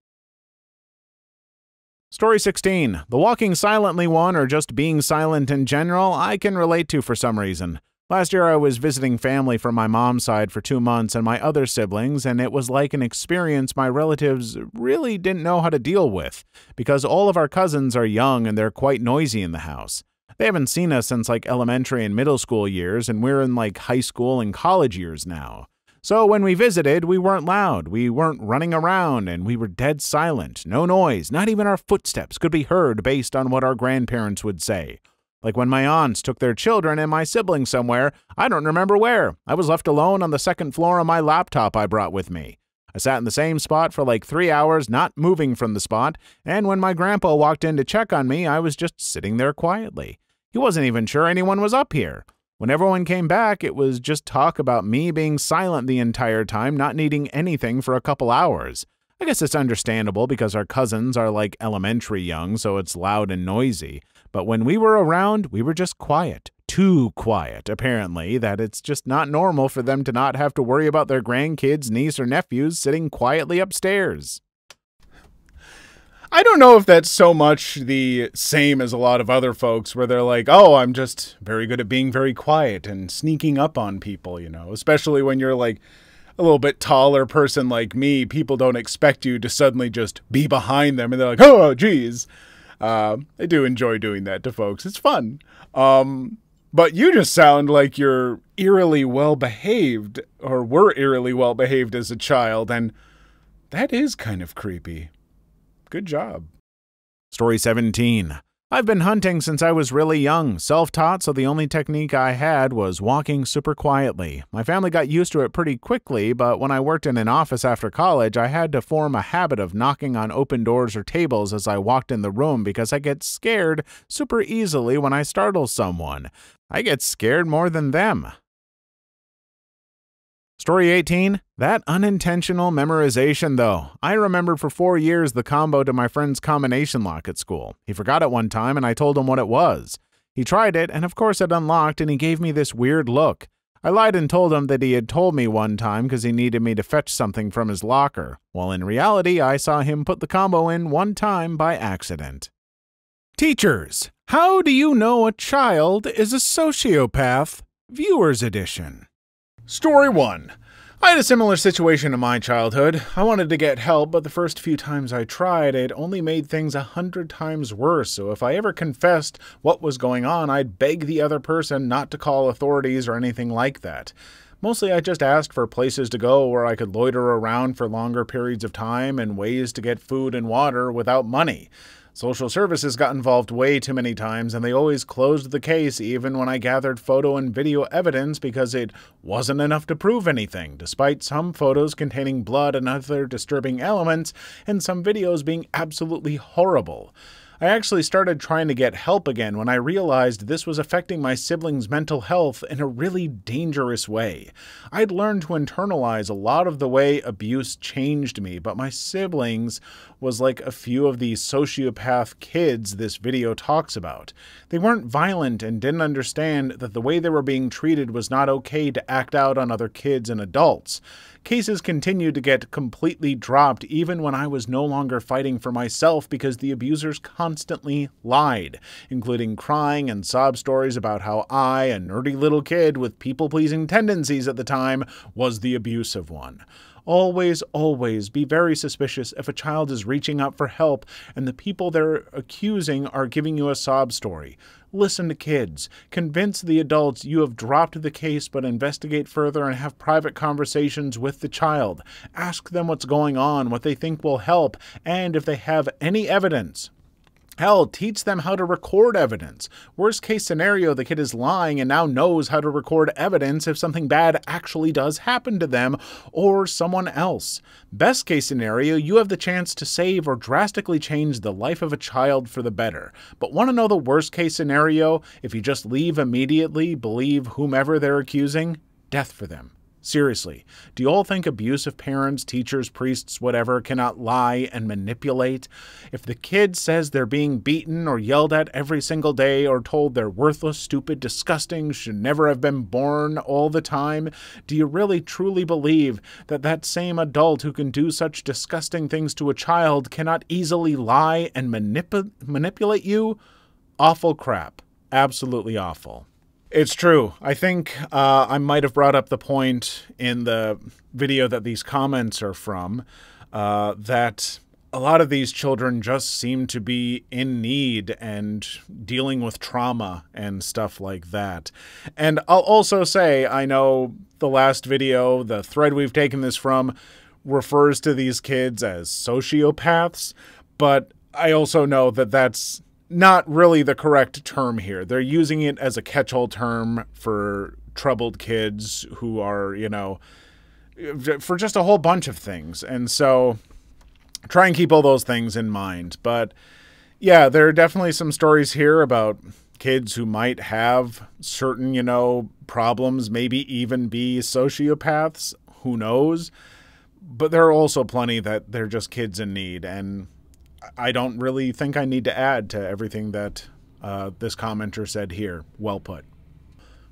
Story 16. The walking silently one, or just being silent in general, I can relate to for some reason. Last year I was visiting family from my mom's side for 2 months and my other siblings, and it was like an experience my relatives really didn't know how to deal with, because all of our cousins are young and they're quite noisy in the house. They haven't seen us since like elementary and middle school years, and we're in like high school and college years now. So when we visited, we weren't loud, we weren't running around, and we were dead silent, no noise, not even our footsteps could be heard based on what our grandparents would say. Like when my aunts took their children and my siblings somewhere, I don't remember where, I was left alone on the second floor on my laptop I brought with me. I sat in the same spot for like 3 hours, not moving from the spot, and when my grandpa walked in to check on me, I was just sitting there quietly. He wasn't even sure anyone was up here. When everyone came back, it was just talk about me being silent the entire time, not needing anything for a couple hours. I guess it's understandable because our cousins are like elementary young, so it's loud and noisy. But when we were around, we were just quiet. Too quiet, apparently, that it's just not normal for them to not have to worry about their grandkids, niece, or nephews sitting quietly upstairs. I don't know if that's so much the same as a lot of other folks where they're like, oh, I'm just very good at being very quiet and sneaking up on people, you know, especially when you're like a little bit taller person like me. People don't expect you to suddenly just be behind them and they're like, oh, geez. I do enjoy doing that to folks. It's fun. But you just sound like you're eerily well-behaved, or were eerily well-behaved as a child, and that is kind of creepy. Good job. Story 17. I've been hunting since I was really young, self-taught, so the only technique I had was walking super quietly. My family got used to it pretty quickly, but when I worked in an office after college, I had to form a habit of knocking on open doors or tables as I walked in the room because I get scared super easily when I startle someone. I get scared more than them. Story 18. That unintentional memorization, though. I remembered for 4 years the combo to my friend's combination lock at school. He forgot it one time, and I told him what it was. He tried it, and of course it unlocked, and he gave me this weird look. I lied and told him that he had told me one time because he needed me to fetch something from his locker, while in reality I saw him put the combo in one time by accident. Teachers, how do you know a child is a sociopath? Viewers Edition. Story 1. I had a similar situation in my childhood. I wanted to get help, but the first few times I tried, it only made things 100 times worse, so if I ever confessed what was going on, I'd beg the other person not to call authorities or anything like that. Mostly I just asked for places to go where I could loiter around for longer periods of time and ways to get food and water without money. Social services got involved way too many times, and they always closed the case even when I gathered photo and video evidence because it wasn't enough to prove anything, despite some photos containing blood and other disturbing elements, and some videos being absolutely horrible. I actually started trying to get help again when I realized this was affecting my siblings' mental health in a really dangerous way. I'd learned to internalize a lot of the way abuse changed me, but my siblings was like a few of the sociopath kids this video talks about. They weren't violent and didn't understand that the way they were being treated was not okay to act out on other kids and adults. Cases continued to get completely dropped even when I was no longer fighting for myself because the abusers constantly lied, including crying and sob stories about how I, a nerdy little kid with people-pleasing tendencies at the time, was the abusive one. Always, always be very suspicious if a child is reaching out for help and the people they're accusing are giving you a sob story. Listen to kids. Convince the adults you have dropped the case, but investigate further and have private conversations with the child. Ask them what's going on, what they think will help, and if they have any evidence. Hell, teach them how to record evidence. Worst case scenario, the kid is lying and now knows how to record evidence if something bad actually does happen to them or someone else. Best case scenario, you have the chance to save or drastically change the life of a child for the better. But want to know the worst case scenario? If you just leave immediately, believe whomever they're accusing, death for them. Seriously, do you all think abusive parents, teachers, priests, whatever, cannot lie and manipulate? If the kid says they're being beaten or yelled at every single day or told they're worthless, stupid, disgusting, should never have been born all the time, do you really truly believe that that same adult who can do such disgusting things to a child cannot easily lie and manipulate you? Awful crap. Absolutely awful. It's true. I think I might have brought up the point in the video that these comments are from, that a lot of these children just seem to be in need and dealing with trauma and stuff like that. And I'll also say, I know the last video, the thread we've taken this from, refers to these kids as sociopaths, but I also know that that's not really the correct term here. They're using it as a catch-all term for troubled kids who are, you know, for just a whole bunch of things. And so try and keep all those things in mind. But yeah, there are definitely some stories here about kids who might have certain, you know, problems, maybe even be sociopaths, who knows? But there are also plenty that they're just kids in need, and I don't really think I need to add to everything that this commenter said here. Well put.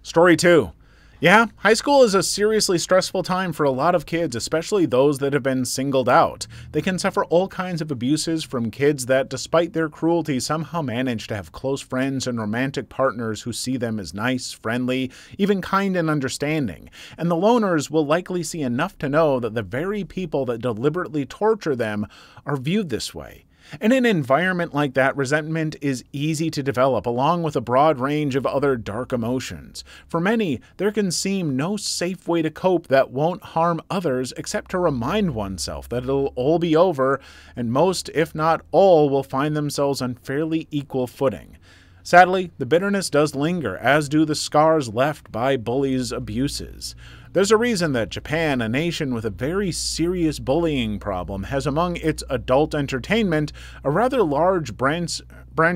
Story 2. Yeah, high school is a seriously stressful time for a lot of kids, especially those that have been singled out. They can suffer all kinds of abuses from kids that, despite their cruelty, somehow manage to have close friends and romantic partners who see them as nice, friendly, even kind and understanding. And the loners will likely see enough to know that the very people that deliberately torture them are viewed this way. In an environment like that, resentment is easy to develop, along with a broad range of other dark emotions. For many, there can seem no safe way to cope that won't harm others except to remind oneself that it'll all be over, and most, if not all, will find themselves on fairly equal footing. Sadly, the bitterness does linger, as do the scars left by bullies' abuses. There's a reason that Japan, a nation with a very serious bullying problem, has among its adult entertainment a rather large branch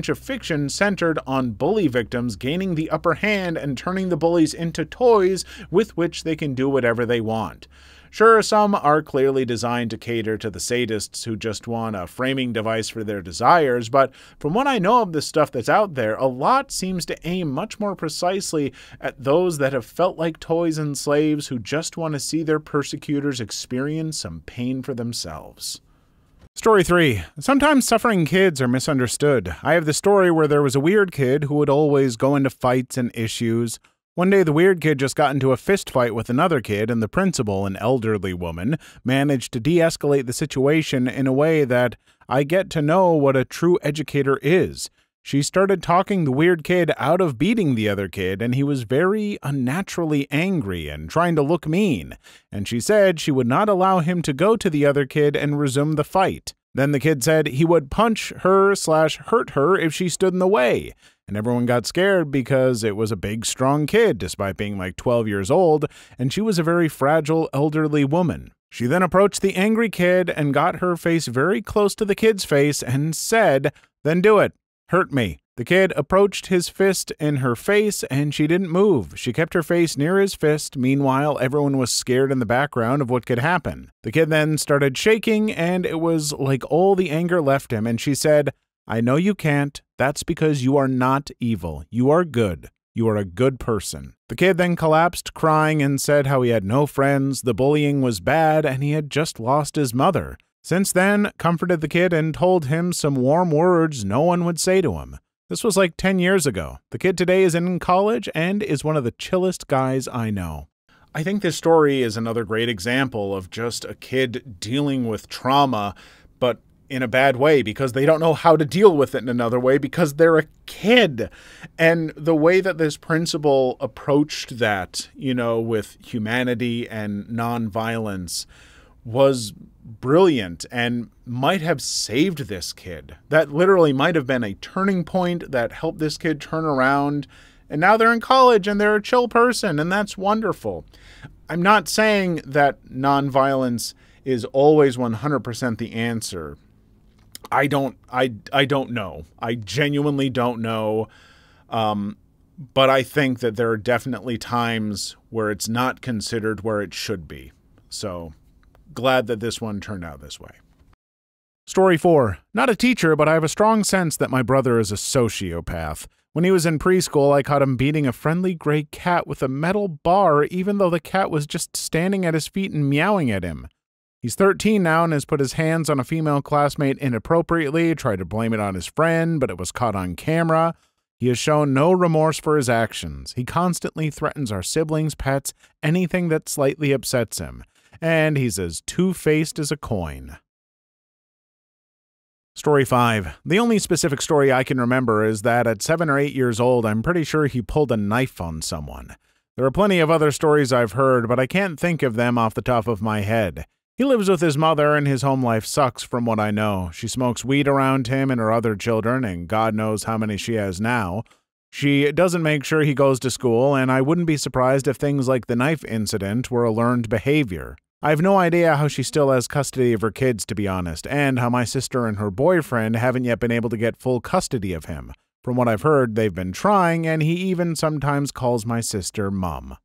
of fiction centered on bully victims gaining the upper hand and turning the bullies into toys with which they can do whatever they want. Sure, some are clearly designed to cater to the sadists who just want a framing device for their desires, but from what I know of the stuff that's out there, a lot seems to aim much more precisely at those that have felt like toys and slaves who just want to see their persecutors experience some pain for themselves. Story 3. Sometimes suffering kids are misunderstood. I have the story where there was a weird kid who would always go into fights and issues. One day, the weird kid just got into a fist fight with another kid, and the principal, an elderly woman, managed to de-escalate the situation in a way that I get to know what a true educator is. She started talking the weird kid out of beating the other kid, and he was very unnaturally angry and trying to look mean, and she said she would not allow him to go to the other kid and resume the fight. Then the kid said he would punch her / hurt her if she stood in the way. And everyone got scared because it was a big, strong kid, despite being like 12 years old, and she was a very fragile, elderly woman. She then approached the angry kid and got her face very close to the kid's face and said, "Then do it. Hurt me." The kid approached his fist in her face, and she didn't move. She kept her face near his fist. Meanwhile, everyone was scared in the background of what could happen. The kid then started shaking, and it was like all the anger left him, and she said, "I know you can't. That's because you are not evil. You are good. You are a good person." The kid then collapsed, crying, and said how he had no friends, the bullying was bad, and he had just lost his mother. Since then, comforted the kid and told him some warm words no one would say to him. This was like 10 years ago. The kid today is in college and is one of the chillest guys I know. I think this story is another great example of just a kid dealing with trauma, but in a bad way because they don't know how to deal with it in another way because they're a kid. And the way that this principal approached that, you know, with humanity and nonviolence was brilliant and might have saved this kid. That literally might have been a turning point that helped this kid turn around, and now they're in college and they're a chill person, and that's wonderful. I'm not saying that nonviolence is always 100% the answer. I don't know. I genuinely don't know. But I think that there are definitely times where it's not considered where it should be. So glad that this one turned out this way. Story 4. Not a teacher, but I have a strong sense that my brother is a sociopath. When he was in preschool, I caught him beating a friendly gray cat with a metal bar, even though the cat was just standing at his feet and meowing at him. He's 13 now and has put his hands on a female classmate inappropriately, tried to blame it on his friend, but it was caught on camera. He has shown no remorse for his actions. He constantly threatens our siblings, pets, anything that slightly upsets him. And he's as two-faced as a coin. Story 5. The only specific story I can remember is that at 7 or 8 years old, I'm pretty sure he pulled a knife on someone. There are plenty of other stories I've heard, but I can't think of them off the top of my head. He lives with his mother, and his home life sucks from what I know. She smokes weed around him and her other children, and God knows how many she has now. She doesn't make sure he goes to school, and I wouldn't be surprised if things like the knife incident were a learned behavior. I have no idea how she still has custody of her kids, to be honest, and how my sister and her boyfriend haven't yet been able to get full custody of him. From what I've heard, they've been trying, and he even sometimes calls my sister Mom.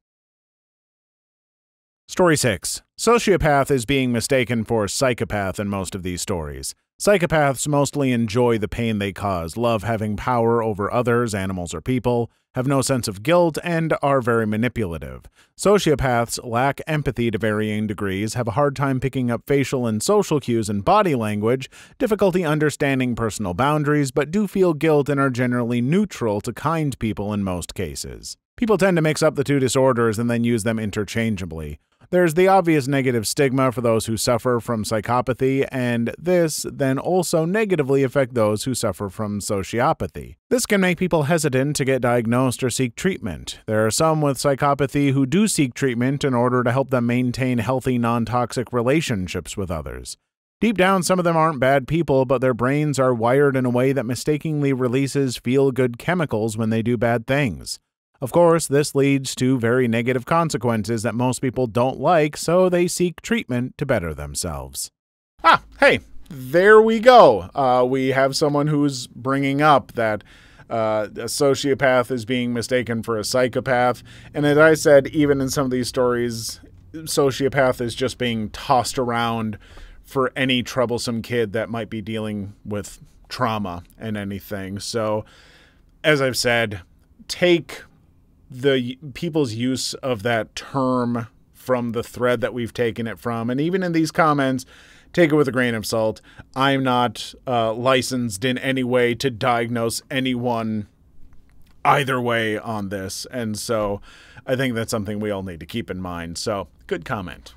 Story 6. Sociopath is being mistaken for psychopath in most of these stories. Psychopaths mostly enjoy the pain they cause, love having power over others, animals or people, have no sense of guilt, and are very manipulative. Sociopaths lack empathy to varying degrees, have a hard time picking up facial and social cues and body language, difficulty understanding personal boundaries, but do feel guilt and are generally neutral to kind people in most cases. People tend to mix up the two disorders and then use them interchangeably. There's the obvious negative stigma for those who suffer from psychopathy, and this then also negatively affects those who suffer from sociopathy. This can make people hesitant to get diagnosed or seek treatment. There are some with psychopathy who do seek treatment in order to help them maintain healthy, non-toxic relationships with others. Deep down, some of them aren't bad people, but their brains are wired in a way that mistakenly releases feel-good chemicals when they do bad things. Of course, this leads to very negative consequences that most people don't like, so they seek treatment to better themselves. Ah, hey, there we go. We have someone who's bringing up that a sociopath is being mistaken for a psychopath. And as I said, even in some of these stories, sociopath is just being tossed around for any troublesome kid that might be dealing with trauma and anything. So, as I've said, take the people's use of that term from the thread that we've taken it from. And even in these comments, take it with a grain of salt. I'm not licensed in any way to diagnose anyone either way on this. And so I think that's something we all need to keep in mind. So good comment.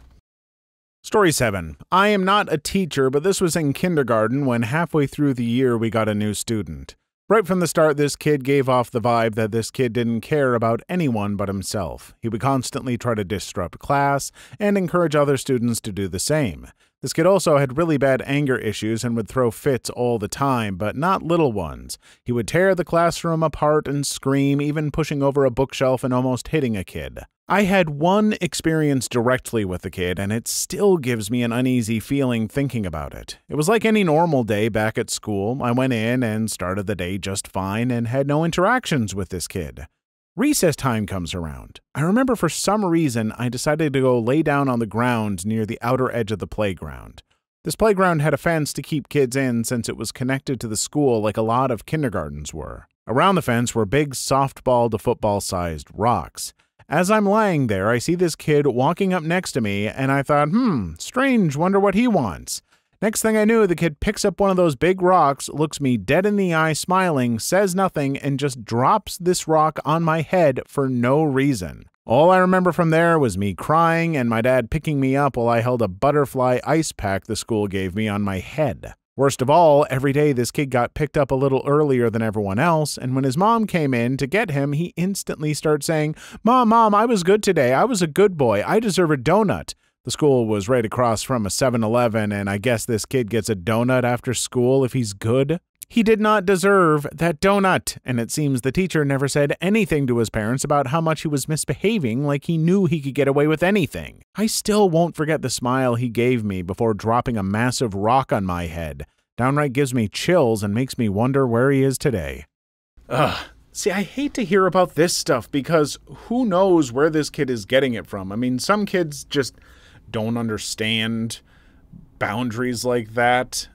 Story 7. I am not a teacher, but this was in kindergarten when halfway through the year we got a new student. Right from the start, this kid gave off the vibe that this kid didn't care about anyone but himself. He would constantly try to disrupt class and encourage other students to do the same. This kid also had really bad anger issues and would throw fits all the time, but not little ones. He would tear the classroom apart and scream, even pushing over a bookshelf and almost hitting a kid. I had one experience directly with the kid, and it still gives me an uneasy feeling thinking about it. It was like any normal day back at school. I went in and started the day just fine and had no interactions with this kid. Recess time comes around. I remember for some reason I decided to go lay down on the ground near the outer edge of the playground. This playground had a fence to keep kids in since it was connected to the school like a lot of kindergartens were. Around the fence were big softball to football-sized rocks. As I'm lying there, I see this kid walking up next to me, and I thought, strange, wonder what he wants. Next thing I knew, the kid picks up one of those big rocks, looks me dead in the eye, smiling, says nothing, and just drops this rock on my head for no reason. All I remember from there was me crying and my dad picking me up while I held a butterfly ice pack the school gave me on my head. Worst of all, every day this kid got picked up a little earlier than everyone else, and when his mom came in to get him, he instantly started saying, Mom, I was good today. I was a good boy. I deserve a donut. The school was right across from a 7-Eleven, and I guess this kid gets a donut after school if he's good. He did not deserve that donut, and it seems the teacher never said anything to his parents about how much he was misbehaving, like he knew he could get away with anything. I still won't forget the smile he gave me before dropping a massive rock on my head. Downright gives me chills and makes me wonder where he is today. Ugh, See, I hate to hear about this stuff because who knows where this kid is getting it from. I mean, some kids just don't understand boundaries like that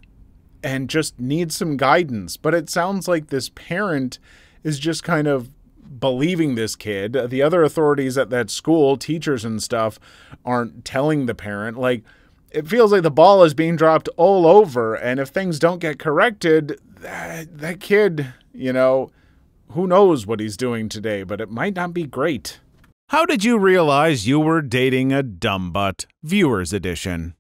and just need some guidance. But it sounds like this parent is just kind of believing this kid. The other authorities at that school, teachers and stuff, aren't telling the parent. Like, it feels like the ball is being dropped all over, and if things don't get corrected, that kid, you know, who knows what he's doing today, but it might not be great. How did you realize you were dating a dumb butt? Viewers Edition.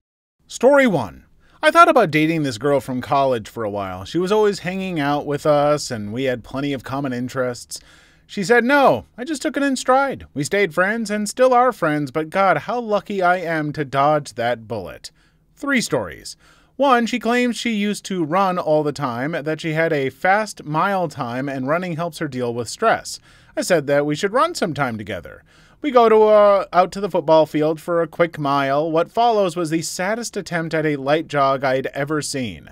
Story 1. I thought about dating this girl from college for a while. She was always hanging out with us, and we had plenty of common interests. She said no. I just took it in stride. We stayed friends and still are friends, but God, how lucky I am to dodge that bullet. 3 stories. 1, she claims she used to run all the time, that she had a fast mile time, and running helps her deal with stress. I said that we should run sometime together. We go out to the football field for a quick mile. What follows was the saddest attempt at a light jog I'd ever seen.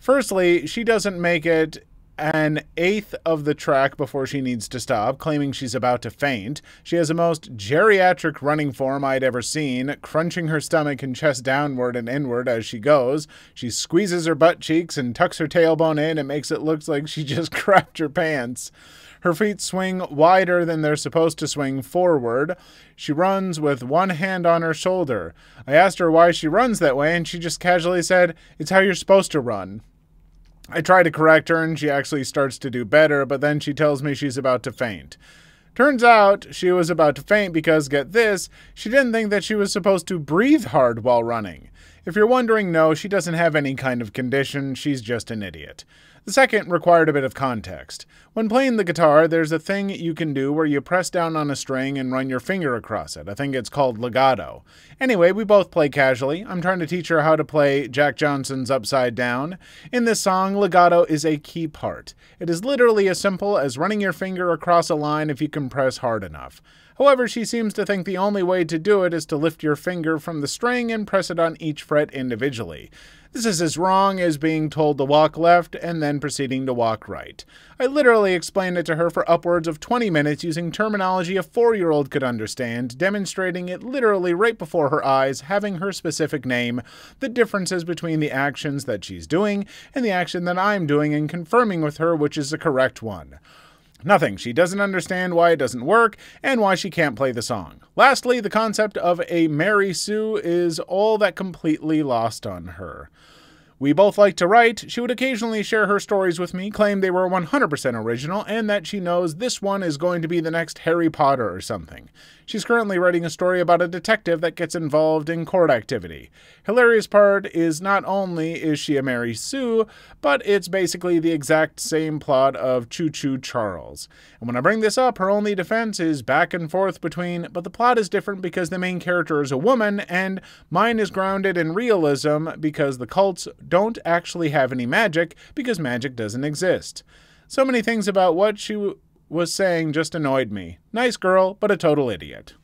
Firstly, she doesn't make it an eighth of the track before she needs to stop, claiming she's about to faint. She has the most geriatric running form I'd ever seen, crunching her stomach and chest downward and inward as she goes. She squeezes her butt cheeks and tucks her tailbone in and makes it look like she just crapped her pants. Her feet swing wider than they're supposed to swing forward. She runs with one hand on her shoulder. I asked her why she runs that way, and she just casually said, "It's how you're supposed to run." I try to correct her, and she actually starts to do better, but then she tells me she's about to faint. Turns out she was about to faint because, get this, she didn't think that she was supposed to breathe hard while running. If you're wondering, no, she doesn't have any kind of condition. She's just an idiot. The second required a bit of context. When playing the guitar, there's a thing you can do where you press down on a string and run your finger across it. I think it's called legato. Anyway, we both play casually. I'm trying to teach her how to play Jack Johnson's Upside Down. In this song, legato is a key part. It is literally as simple as running your finger across a line if you can press hard enough. However, she seems to think the only way to do it is to lift your finger from the string and press it on each fret individually. This is as wrong as being told to walk left and then proceeding to walk right. I literally explained it to her for upwards of 20 minutes using terminology a 4-year-old could understand, demonstrating it literally right before her eyes, having her specific name, the differences between the actions that she's doing and the action that I'm doing, and confirming with her which is the correct one. Nothing. She doesn't understand why it doesn't work and why she can't play the song. Lastly, the concept of a Mary Sue is all that completely lost on her. We both like to write. She would occasionally share her stories with me, claim they were 100% original, and that she knows this one is going to be the next Harry Potter or something. She's currently writing a story about a detective that gets involved in court activity. Hilarious part is not only is she a Mary Sue, but it's basically the exact same plot of Choo Choo Charles. And when I bring this up, her only defense is back and forth between, but the plot is different because the main character is a woman, and mine is grounded in realism because the cults don't actually have any magic because magic doesn't exist. So many things about what she was saying just annoyed me. Nice girl, but a total idiot.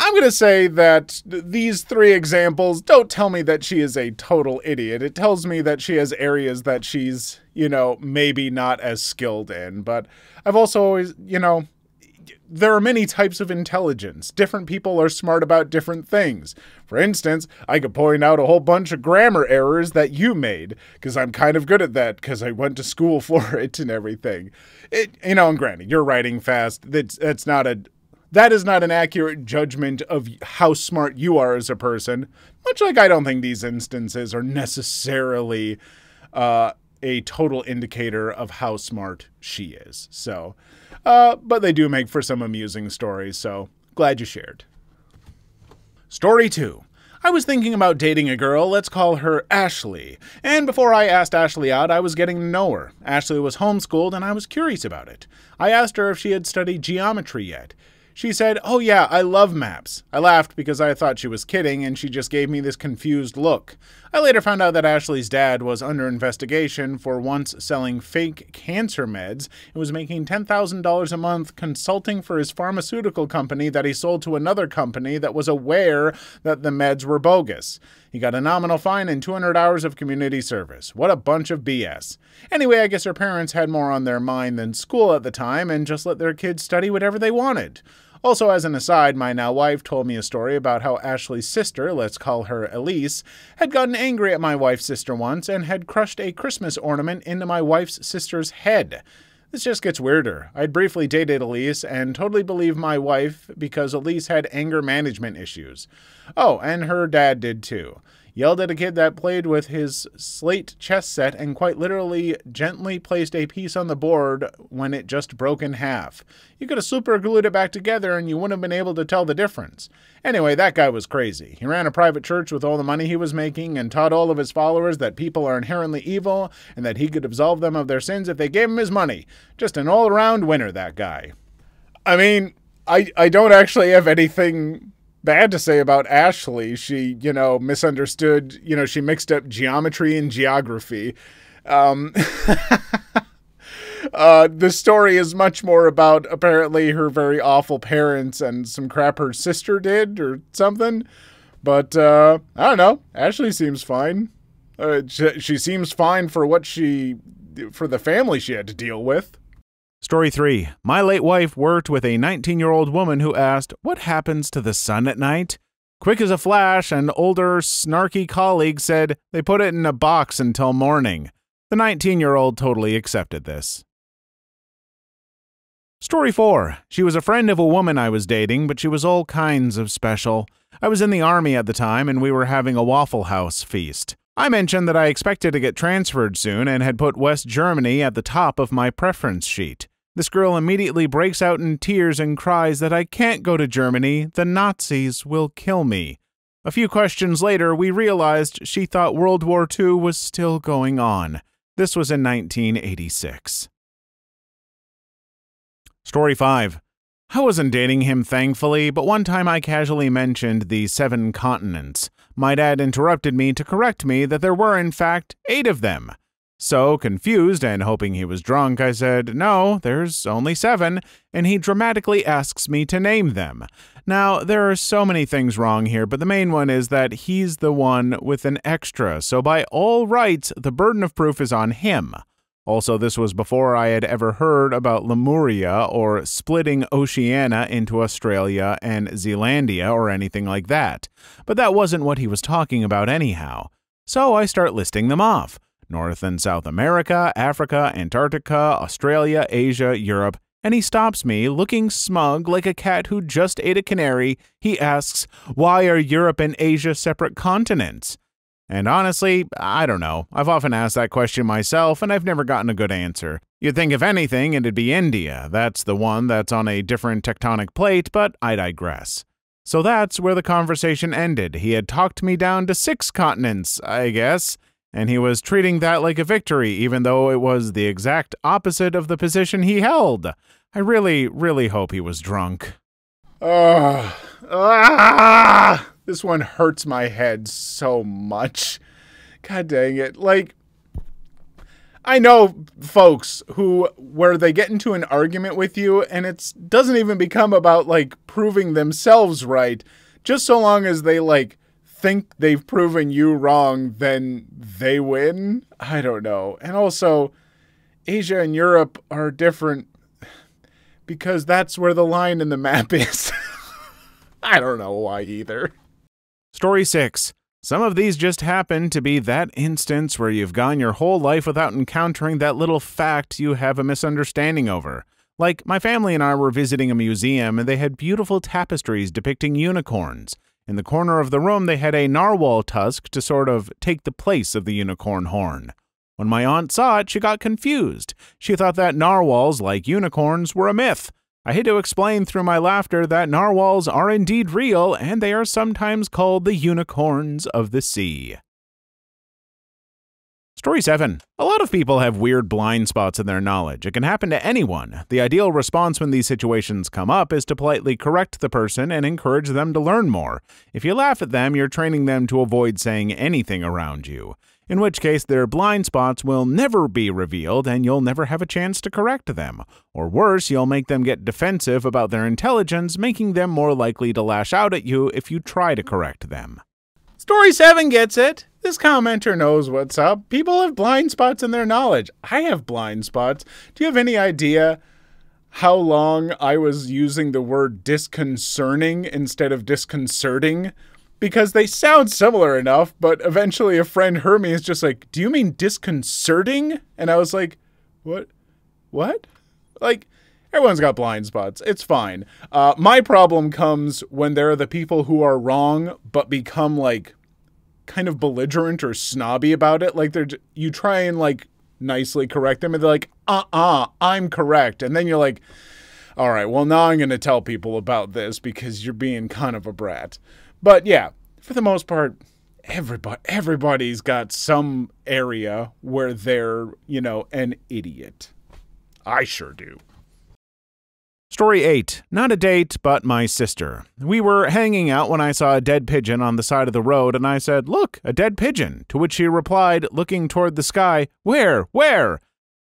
I'm going to say that these 3 examples don't tell me that she is a total idiot. It tells me that she has areas that she's, you know, maybe not as skilled in. But I've also always, you know, there are many types of intelligence. Different people are smart about different things. For instance, I could point out a whole bunch of grammar errors that you made, because I'm kind of good at that, because I went to school for it and everything. You know, and granted, you're writing fast. That is not an accurate judgment of how smart you are as a person. Much like I don't think these instances are necessarily a total indicator of how smart she is. So, but they do make for some amusing stories, so glad you shared. Story 2. I was thinking about dating a girl, let's call her Ashley, and before I asked Ashley out, I was getting to know her. Ashley was homeschooled, and I was curious about it. I asked her if she had studied geometry yet. She said, "Oh yeah, I love maps." I laughed because I thought she was kidding, and she just gave me this confused look. I later found out that Ashley's dad was under investigation for once selling fake cancer meds and was making $10,000 a month consulting for his pharmaceutical company that he sold to another company that was aware that the meds were bogus. He got a nominal fine and 200 hours of community service. What a bunch of BS. Anyway, I guess her parents had more on their mind than school at the time and just let their kids study whatever they wanted. Also, as an aside, my now wife told me a story about how Ashley's sister, let's call her Elise, had gotten angry at my wife's sister once and had crushed a Christmas ornament into my wife's sister's head. This just gets weirder. I'd briefly dated Elise and totally believed my wife because Elise had anger management issues. Oh, and her dad did too. Yelled at a kid that played with his slate chess set and quite literally gently placed a piece on the board when it just broke in half. You could have super glued it back together and you wouldn't have been able to tell the difference. Anyway, that guy was crazy. He ran a private church with all the money he was making and taught all of his followers that people are inherently evil and that he could absolve them of their sins if they gave him his money. Just an all-around winner, that guy. I mean, I don't actually have anything bad to say about Ashley. She, misunderstood, she mixed up geometry and geography. The story is much more about apparently her very awful parents and some crap her sister did or something. But I don't know. Ashley seems fine. She seems fine for for the family she had to deal with. Story 3. My late wife worked with a 19-year-old woman who asked, "What happens to the sun at night?" Quick as a flash, an older, snarky colleague said, "They put it in a box until morning." The 19-year-old totally accepted this. Story 4. She was a friend of a woman I was dating, but she was all kinds of special. I was in the Army at the time, and we were having a Waffle House feast. I mentioned that I expected to get transferred soon and had put West Germany at the top of my preference sheet. This girl immediately breaks out in tears and cries that I can't go to Germany, the Nazis will kill me. A few questions later, we realized she thought World War II was still going on. This was in 1986. Story 5. I wasn't dating him, thankfully, but one time I casually mentioned the 7 continents. My dad interrupted me to correct me that there were, in fact, 8 of them. So, confused and hoping he was drunk, I said, "No, there's only 7, and he dramatically asks me to name them. Now, there are so many things wrong here, but the main one is that he's the one with an extra, so by all rights, the burden of proof is on him. Also, this was before I had ever heard about Lemuria or splitting Oceania into Australia and Zealandia or anything like that. But that wasn't what he was talking about anyhow. So I start listing them off. North and South America, Africa, Antarctica, Australia, Asia, Europe. And he stops me, looking smug like a cat who just ate a canary. He asks, "Why are Europe and Asia separate continents?" And honestly, I don't know. I've often asked that question myself, and I've never gotten a good answer. You'd think, if anything, it'd be India. That's the one that's on a different tectonic plate, but I digress. So that's where the conversation ended. He had talked me down to 6 continents, I guess, and he was treating that like a victory, even though it was the exact opposite of the position he held. I really, really hope he was drunk. This one hurts my head so much. God dang it. Like, I know folks where they get into an argument with you and it doesn't even become about, like, proving themselves right. Just so long as they, like, think they've proven you wrong, then they win. I don't know. And also, Asia and Europe are different because that's where the line in the map is. I don't know why either. Story 6. Some of these just happen to be that instance where you've gone your whole life without encountering that little fact you have a misunderstanding over. Like, my family and I were visiting a museum, and they had beautiful tapestries depicting unicorns. In the corner of the room, they had a narwhal tusk to sort of take the place of the unicorn horn. When my aunt saw it, she got confused. She thought that narwhals, like unicorns, were a myth. I had to explain through my laughter that narwhals are indeed real, and they are sometimes called the unicorns of the sea. Story 7. A lot of people have weird blind spots in their knowledge. It can happen to anyone. The ideal response when these situations come up is to politely correct the person and encourage them to learn more. If you laugh at them, you're training them to avoid saying anything around you, in which case their blind spots will never be revealed and you'll never have a chance to correct them. Or worse, you'll make them get defensive about their intelligence, making them more likely to lash out at you if you try to correct them. Story 7 gets it. This commenter knows what's up. People have blind spots in their knowledge. I have blind spots. Do you have any idea how long I was using the word disconcerting instead of disconcerting? Because they sound similar enough, but eventually a friend heard me is just like, do you mean disconcerting? And I was like, what? Like, everyone's got blind spots. It's fine. My problem comes when there are the people who are wrong, but become like kind of belligerent or snobby about it. Like you try and like nicely correct them and they're like, I'm correct. And then you're like, all right, well now I'm going to tell people about this because you're being kind of a brat. But yeah, for the most part, everybody's got some area where they're, you know, an idiot. I sure do. Story 8. Not a date, but my sister. We were hanging out when I saw a dead pigeon on the side of the road, and I said, "Look, a dead pigeon," to which she replied, looking toward the sky, "Where? Where?"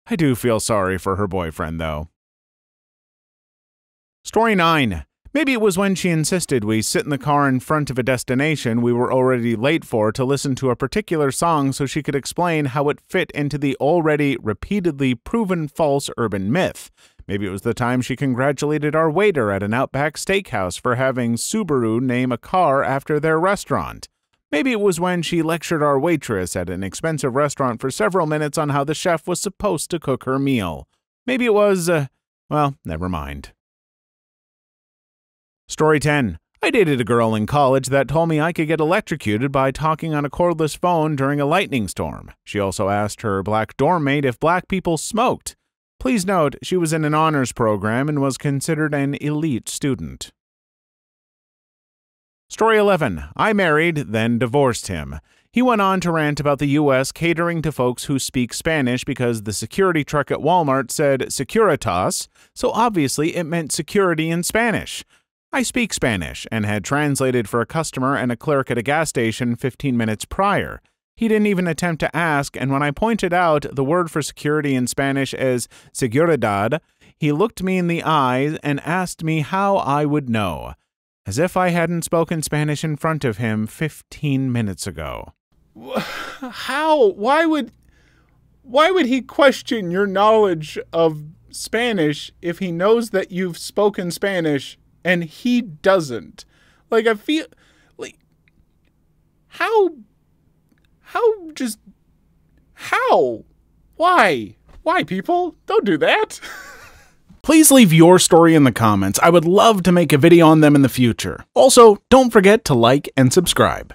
I do feel sorry for her boyfriend, though. Story 9. Maybe it was when she insisted we sit in the car in front of a destination we were already late for to listen to a particular song so she could explain how it fit into the already repeatedly proven false urban myth. Maybe it was the time she congratulated our waiter at an Outback Steakhouse for having Subaru name a car after their restaurant. Maybe it was when she lectured our waitress at an expensive restaurant for several minutes on how the chef was supposed to cook her meal. Maybe it was, well, never mind. Story 10. I dated a girl in college that told me I could get electrocuted by talking on a cordless phone during a lightning storm. She also asked her black dorm mate if black people smoked. Please note, she was in an honors program and was considered an elite student. Story 11. I married, then divorced him. He went on to rant about the U.S. catering to folks who speak Spanish because the security truck at Walmart said Securitas, so obviously it meant security in Spanish. I speak Spanish and had translated for a customer and a clerk at a gas station 15 minutes prior. He didn't even attempt to ask, and when I pointed out the word for security in Spanish as seguridad, he looked me in the eyes and asked me how I would know, as if I hadn't spoken Spanish in front of him 15 minutes ago. How? Why would he question your knowledge of Spanish if he knows that you've spoken Spanish and he doesn't? Like, I feel like Why, people? Don't do that. Please leave your story in the comments. I would love to make a video on them in the future. Also, don't forget to like and subscribe.